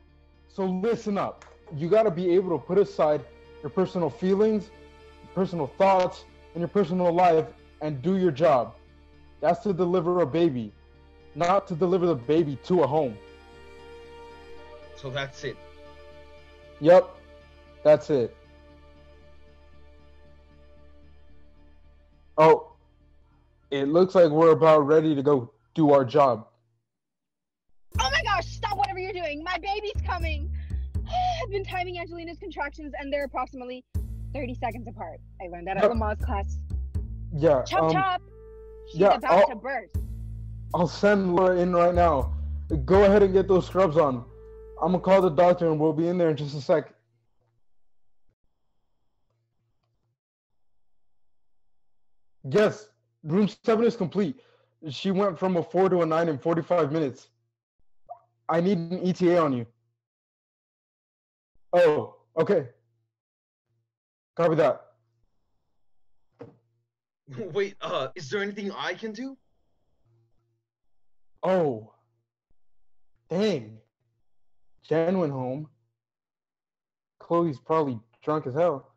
So listen up. You got to be able to put aside your personal feelings, your personal thoughts, and your personal life and do your job. That's to deliver a baby, not to deliver the baby to a home. So that's it. Yep. That's it. Oh, it looks like we're about ready to go do our job. Oh my gosh, stop whatever you're doing. My baby's coming. I've been timing Angelina's contractions and they're approximately thirty seconds apart. I learned that at Lamar's class. Yeah. Chop, um, chop. She's yeah, about I'll, to burst. I'll send Laura in right now. Go ahead and get those scrubs on. I'm going to call the doctor and we'll be in there in just a sec. Yes, room seven is complete. She went from a four to a nine in forty-five minutes. I need an E T A on you. Oh, okay. Copy that. Wait, uh, is there anything I can do? Oh, dang. Jen went home. Chloe's probably drunk as hell.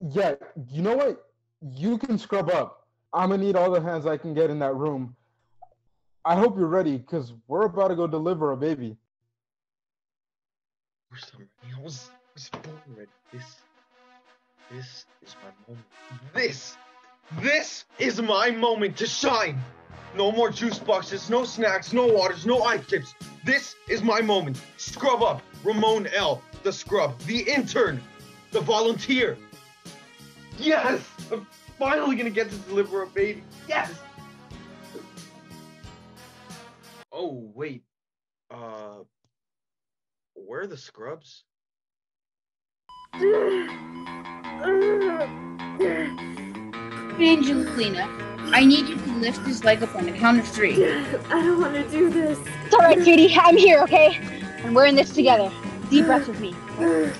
Yeah, you know what? You can scrub up. I'm going to need all the hands I can get in that room. I hope you're ready, because we're about to go deliver a baby. We're so ready. I was, I was born ready. This, this is my moment. This, this is my moment to shine. No more juice boxes, no snacks, no waters, no ice chips. This is my moment. Scrub up. Ramon L., the scrub, the intern, the volunteer. Yes! I'm finally gonna get to deliver a baby. Yes! Oh, wait. Uh, where are the scrubs? Angelina, I need you to lift this leg up on the count of three. I don't want to do this. It's all right, cutie. I'm here, okay? And we're in this together. Deep breath with me. We're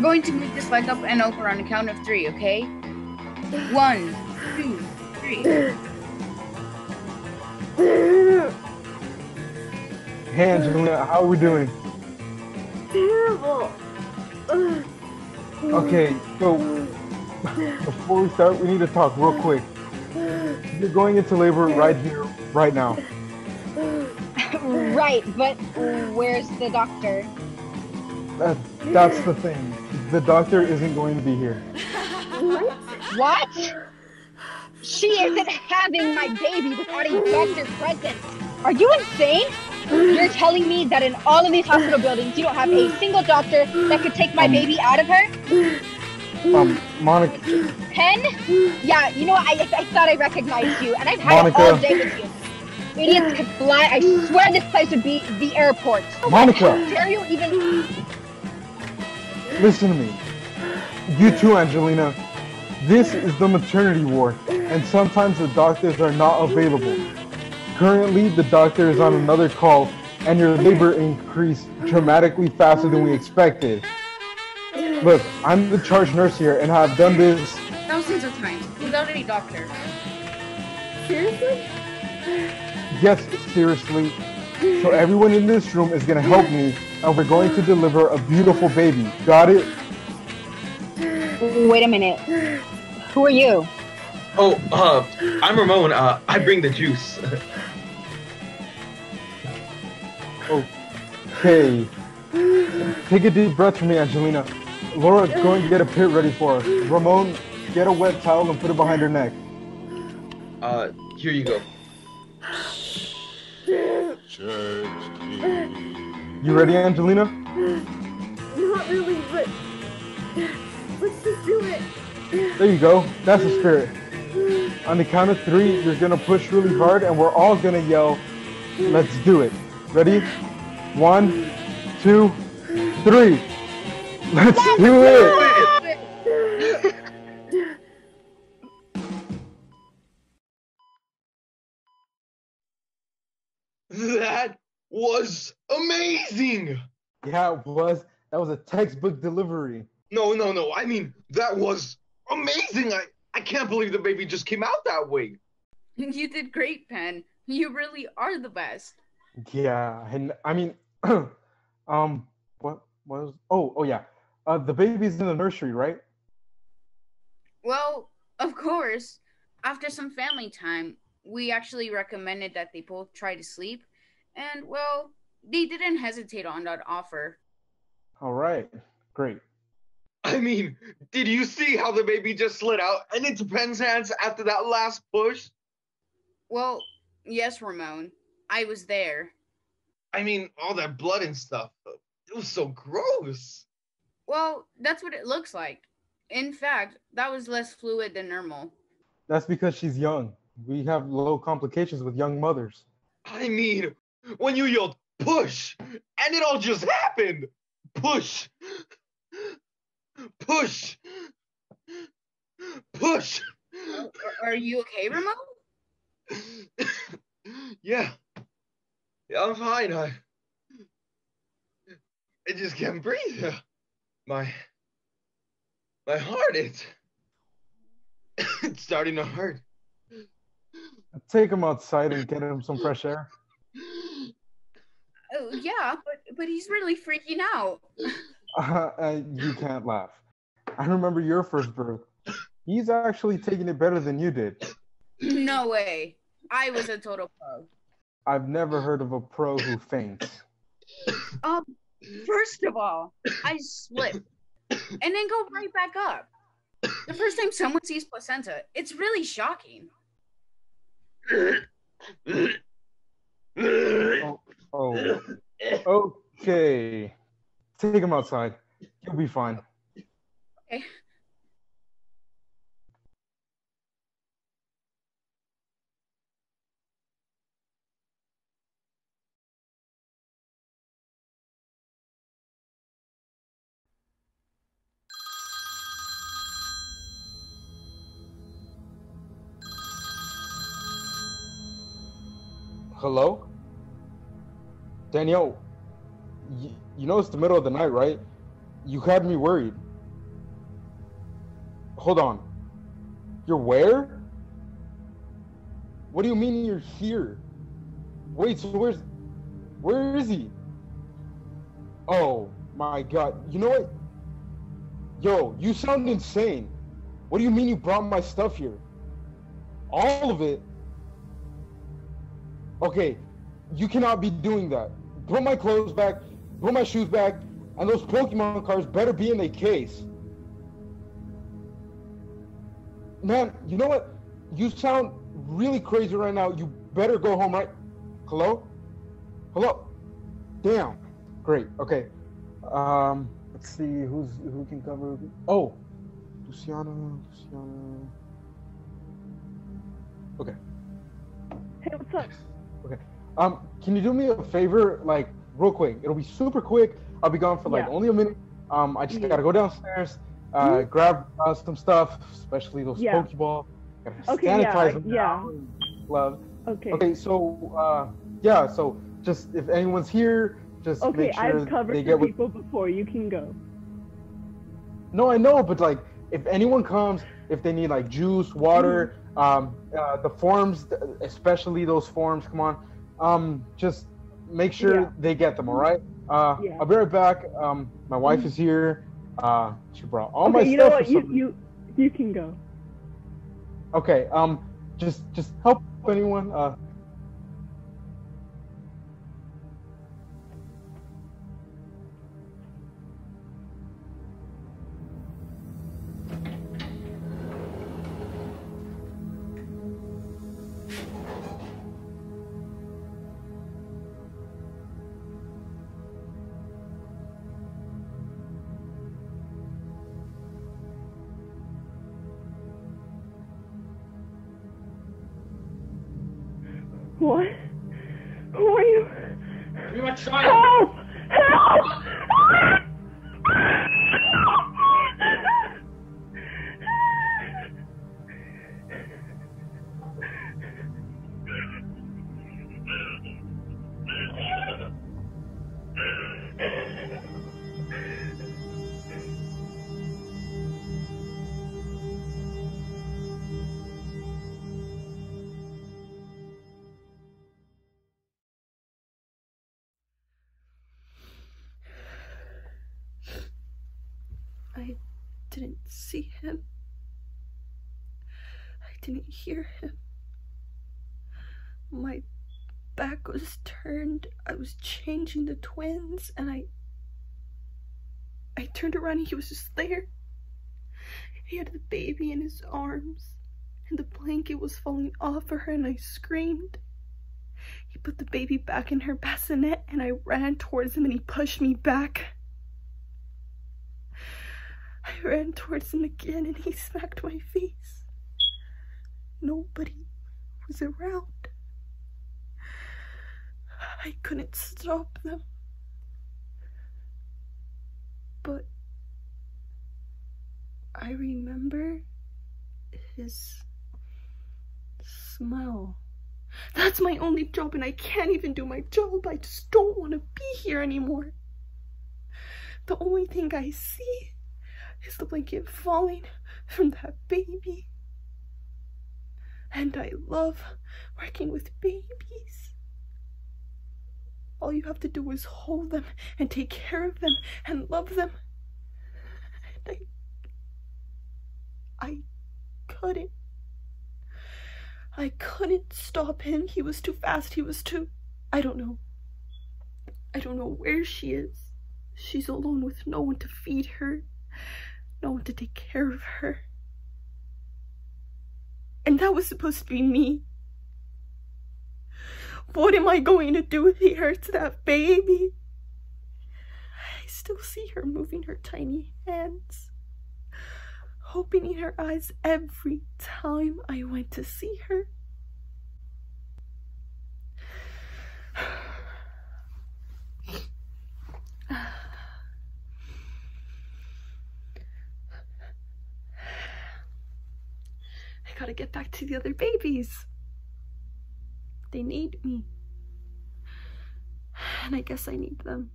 going to move this leg up and over on a count of three, okay? One, two, three. Hey, Angelina, how are we doing? Terrible. Okay, so before we start, we need to talk real quick. You're going into labor right here, right now. Right, but where's the doctor? That, that's the thing. The doctor isn't going to be here. What? She isn't having my baby without a doctor present. Are you insane? You're telling me that in all of these hospital buildings, you don't have a single doctor that could take my um, baby out of her? Um, Monica. Pen? Yeah, you know what? I, I thought I recognized you, and I've had Monica. It all day with you. Idiots could fly. I swear this place would be the airport. Monica! How dare you even... Listen to me. You too, Angelina. This is the maternity ward, and sometimes the doctors are not available. Currently, the doctor is on another call, and your labor increased dramatically faster than we expected. Look, I'm the charge nurse here, and I've done this... thousands of times, without any doctor. Seriously? Yes, seriously. So everyone in this room is going to help me, and we're going to deliver a beautiful baby. Got it? Wait a minute. Who are you? Oh, uh, I'm Ramon. Uh, I bring the juice. Okay. Take a deep breath for me, Angelina. Laura, go and get a pit ready for her. Ramon, get a wet towel and put it behind her neck. Uh, here you go. You ready, Angelina? Not really, but let's just do it. There you go. That's the spirit. On the count of three, you're going to push really hard, and we're all going to yell, let's do it. Ready? One, two, three. Let's, let's do, do it. it. That was amazing! Yeah, it was. That was a textbook delivery. No, no, no. I mean, that was amazing. I, I can't believe the baby just came out that way. You did great, Pen. You really are the best. Yeah, and I mean, um, what was? Oh, oh yeah, uh, the baby's in the nursery, right? Well, of course. After some family time, we actually recommended that they both try to sleep, and well, they didn't hesitate on that offer. All right, great. I mean, did you see how the baby just slid out and into Pen's hands after that last push? Well, yes, Ramon. I was there. I mean, all that blood and stuff. It was so gross. Well, that's what it looks like. In fact, that was less fluid than normal. That's because she's young. We have low complications with young mothers. I mean, when you yelled, push, and it all just happened. Push. Push! Push! Are you okay, Ramon? yeah. Yeah, I'm fine. I, I just can't breathe. My, my heart, it's, it's starting to hurt. Take him outside and get him some fresh air. Oh, yeah, but, but he's really freaking out. Uh, you can't laugh. I remember your first birth. He's actually taking it better than you did. No way. I was a total pro. I've never heard of a pro who faints. Um, first of all, I slipped and then go right back up. The first time someone sees placenta, it's really shocking. Oh, oh. Okay. Take him outside. He'll be fine. Okay. Hello? Danielle. Y- you know it's the middle of the night, right? You had me worried. Hold on. You're where? What do you mean you're here? Wait, so where's... Where is he? Oh, my God. You know what? Yo, you sound insane. What do you mean you brought my stuff here? All of it? Okay, you cannot be doing that. Put my clothes back, put my shoes back, and those Pokemon cards better be in their case. Man, you know what? You sound really crazy right now. You better go home, right? Hello? Hello? Damn. Great. Okay. Um, let's see who's who can cover. Oh, Luciana. Luciana. Okay. Hey, what's up? Okay. Um, can you do me a favor, like, real quick? It'll be super quick. I'll be gone for, like, yeah. only a minute. Um, I just yeah. gotta go downstairs, uh, mm-hmm. grab uh, some stuff, especially those yeah. Pokeball. Gotta okay, sanitize yeah, them yeah. Love. Okay. Okay, so, uh, yeah, so just if anyone's here, just okay, make sure I've covered they get with... people before. You can go. No, I know, but, like, if anyone comes, if they need, like, juice, water, mm-hmm. um, uh, the forms, especially those forms, come on. Um, just make sure yeah. they get them, all right? Uh, yeah. I'll be right back. Um, my wife is here. Uh, she brought all okay, my you stuff. Know what? You, you, you can go. Okay, um, just, just help anyone. Uh, What? Who are you? You're my child. Help! Help! didn't see him. I didn't hear him. My back was turned. I was changing the twins and I I turned around and he was just there. He had the baby in his arms and the blanket was falling off of her and I screamed. He put the baby back in her bassinet and I ran towards him and he pushed me back. I ran towards him again and he smacked my face. Nobody was around. I couldn't stop them, but I remember his smell. That's my only job and I can't even do my job. I just don't want to be here anymore. The only thing I see is the blanket falling from that baby. And I love working with babies. All you have to do is hold them and take care of them and love them. And I, I couldn't. I couldn't stop him. He was too fast. He was too... I don't know. I don't know where she is. She's alone with no one to feed her. No one to take care of her. And that was supposed to be me. What am I going to do here to that baby? I still see her moving her tiny hands, opening her eyes every time I went to see her. I gotta get back to the other babies. They need me, and I guess I need them.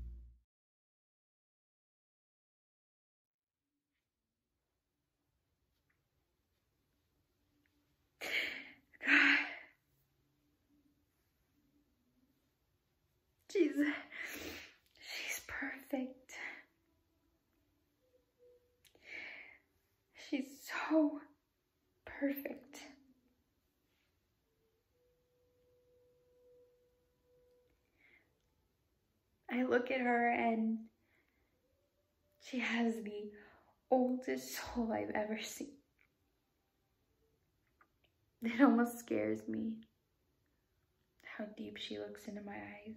God. She's, she's perfect. She's so perfect. I look at her and she has the oldest soul I've ever seen. It almost scares me how deep she looks into my eyes.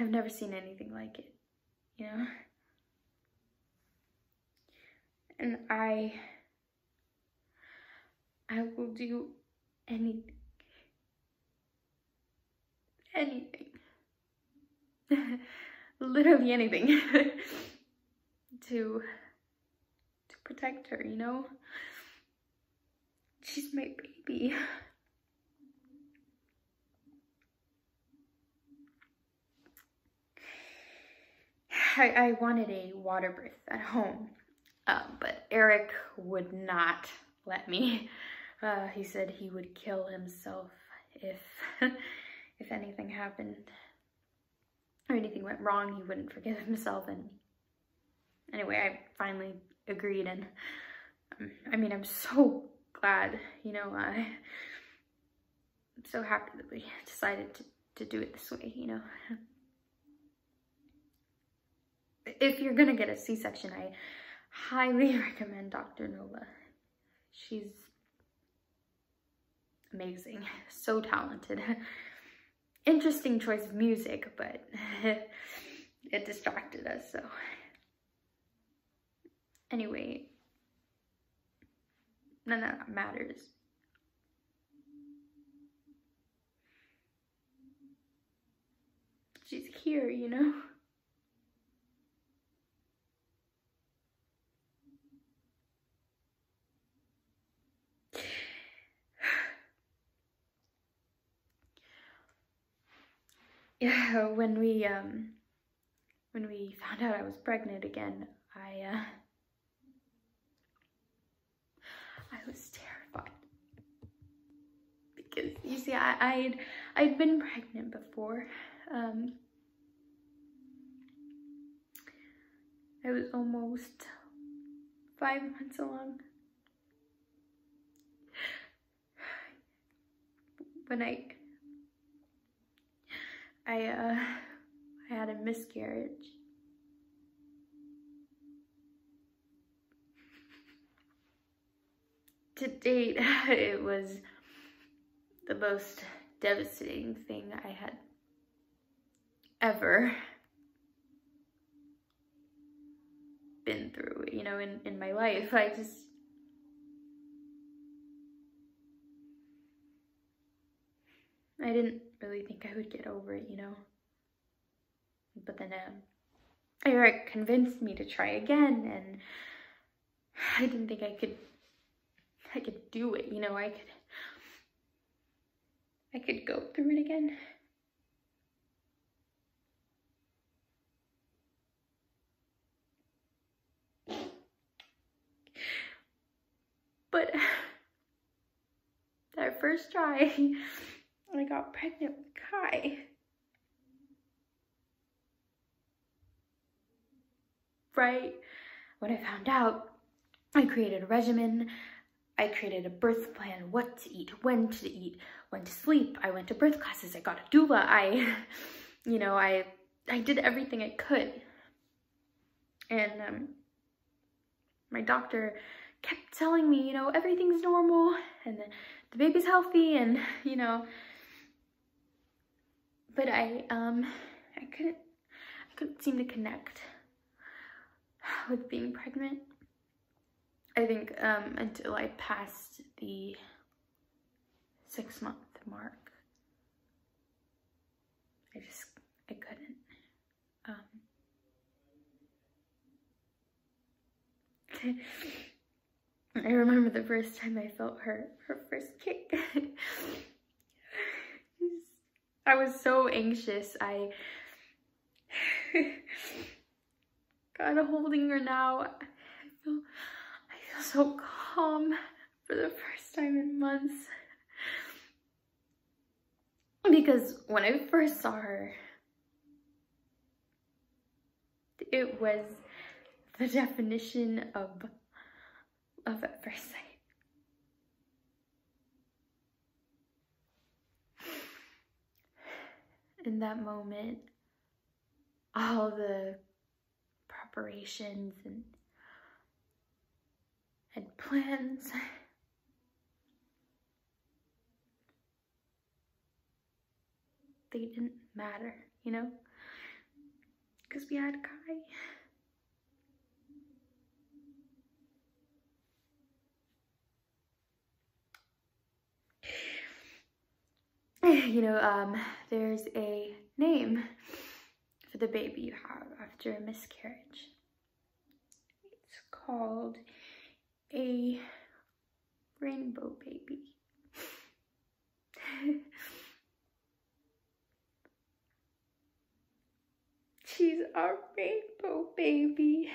I've never seen anything like it, you know? And I, I will do anything, anything, literally anything to, to protect her, you know? She's my baby. I, I wanted a water birth at home, uh, but Eric would not let me. Uh, he said he would kill himself if if anything happened or anything went wrong. He wouldn't forgive himself. And anyway, I finally agreed, and um, I mean, I'm so glad, you know. Uh, I'm so happy that we decided to, to do it this way, you know. If you're gonna get a C-section, I highly recommend Doctor Nola. She's amazing, so talented. Interesting choice of music, but it distracted us, so. Anyway, none of that matters. She's here, you know? Yeah, when we um, when we found out I was pregnant again, I uh, I was terrified because you see, I, I'd, I'd been pregnant before. Um, I was almost five months along when I, I, uh, I had a miscarriage. To date, it was the most devastating thing I had ever been through, you know, in, in my life. I just, I didn't really think I would get over it, you know, but then um, Eric convinced me to try again, and I didn't think I could I could do it, you know, I could, I could go through it again. But that first try, I got pregnant with Kai. Right when I found out, I created a regimen. I created a birth plan, what to eat, when to eat, when to sleep. I went to birth classes, I got a doula. I, you know, I I did everything I could. And um, my doctor kept telling me, you know, everything's normal and the, the baby's healthy and, you know, but I, um, I couldn't, I couldn't seem to connect with being pregnant. I think um, until I passed the six month mark, I just, I couldn't. Um, I remember the first time I felt her, her first kick. I was so anxious. I, God, holding her now, I feel, so calm for the first time in months, because when I first saw her, it was the definition of love at first sight. In that moment, all the preparations and and plans they didn't matter, you know, because we had Kai. You know, um, there's a name for the baby you have after a miscarriage. It's called a rainbow baby. She's our rainbow baby.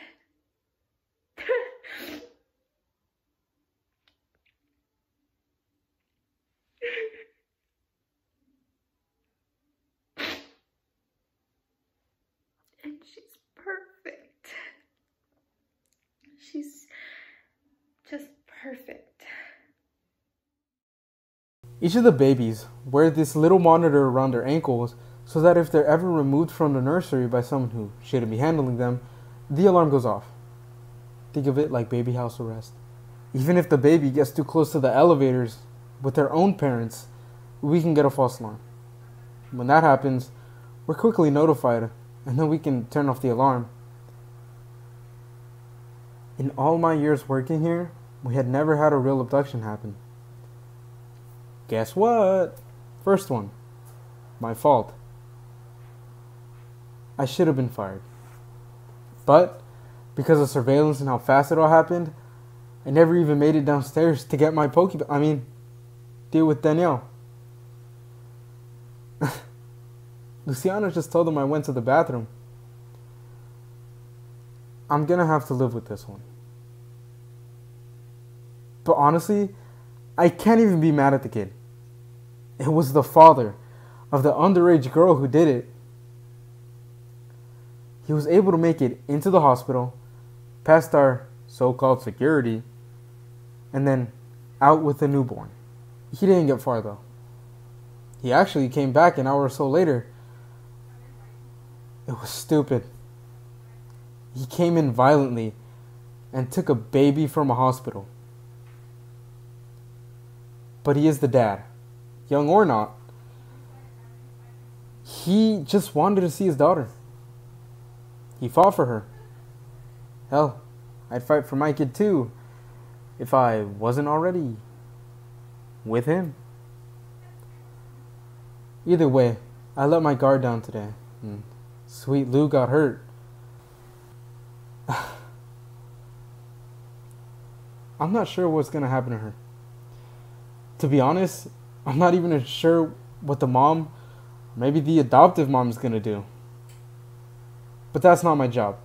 And she's perfect. She's just perfect. Each of the babies wear this little monitor around their ankles so that if they're ever removed from the nursery by someone who shouldn't be handling them, the alarm goes off. Think of it like baby house arrest. Even if the baby gets too close to the elevators with their own parents, we can get a false alarm. When that happens, we're quickly notified and then we can turn off the alarm. In all my years working here, we had never had a real abduction happen. Guess what? First one. My fault. I should have been fired. But because of surveillance and how fast it all happened, I never even made it downstairs to get my Pokeball. I mean, deal with Danielle. Luciano just told him I went to the bathroom. I'm gonna have to live with this one. But honestly, I can't even be mad at the kid. It was the father of the underage girl who did it. He was able to make it into the hospital, past our so-called security, and then out with the newborn. He didn't get far though. He actually came back an hour or so later. It was stupid. He came in violently and took a baby from a hospital. But he is the dad, young or not. He just wanted to see his daughter. He fought for her. Hell, I'd fight for my kid too, if I wasn't already with him. Either way, I let my guard down today. And Sweet Lou got hurt. I'm not sure what's going to happen to her. To be honest, I'm not even sure what the mom, maybe the adoptive mom, is going to do. But that's not my job.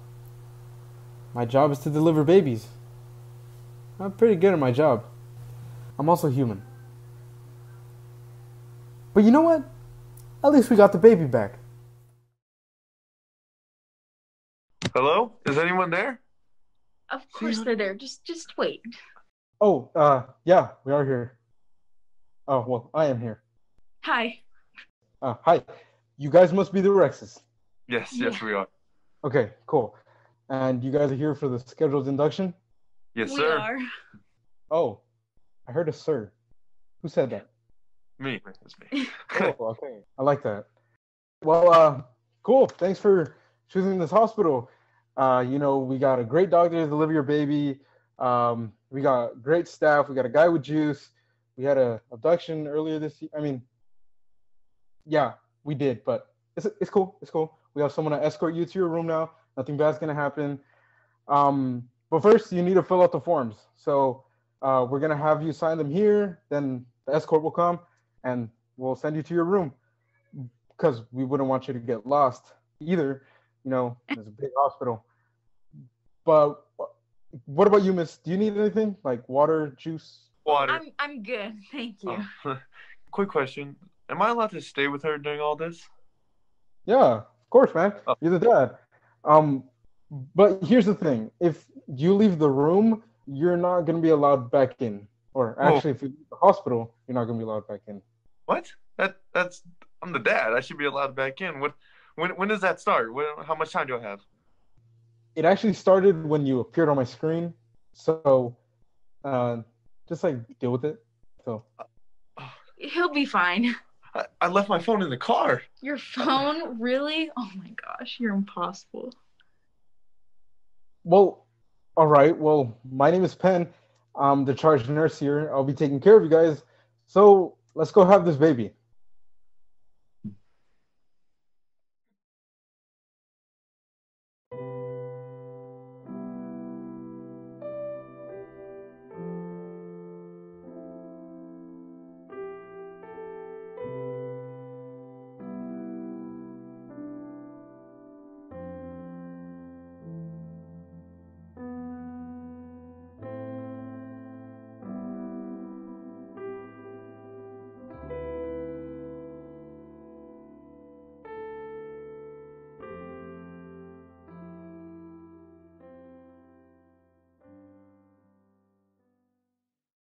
My job is to deliver babies. I'm pretty good at my job. I'm also human. But you know what? At least we got the baby back. Hello? Is anyone there? Of course they're there. Just just wait. Oh, uh, yeah, we are here. Oh, well, I am here. Hi. Uh, hi. You guys must be the Rexes. Yes, yes, yeah. We are. Okay, cool. And you guys are here for the scheduled induction? Yes, we sir. We are. Oh, I heard a sir. Who said that? Me. It's me. Oh, okay. I like that. Well, uh, cool. Thanks for choosing this hospital. Uh, you know, we got a great doctor to deliver your baby. Um, we got great staff. We got a guy with juice. We had a abduction earlier this year. I mean, yeah, we did, but it's it's cool. It's cool. We have someone to escort you to your room now. Nothing bad's gonna happen. Um, but first, you need to fill out the forms. So uh, we're gonna have you sign them here. Then the escort will come, and we'll send you to your room because we wouldn't want you to get lost either. You know, it's a big hospital. But what about you, miss? Do you need anything? Like water, juice? Water. I'm, I'm good. Thank you. Oh. Quick question. Am I allowed to stay with her during all this? Yeah, of course, man. Oh. You're the dad. Um, but here's the thing. If you leave the room, you're not going to be allowed back in. Or actually, oh. If you leave the hospital, you're not going to be allowed back in. What? That That's I'm the dad. I should be allowed back in. What? When when does that start? When, how much time do I have? It actually started when you appeared on my screen, so uh, just like deal with it. So he'll be fine. I, I left my phone in the car. Your phone? Really? Oh my gosh, you're impossible. Well, all right. Well, my name is Penn. I'm the charge nurse here. I'll be taking care of you guys. So let's go have this baby.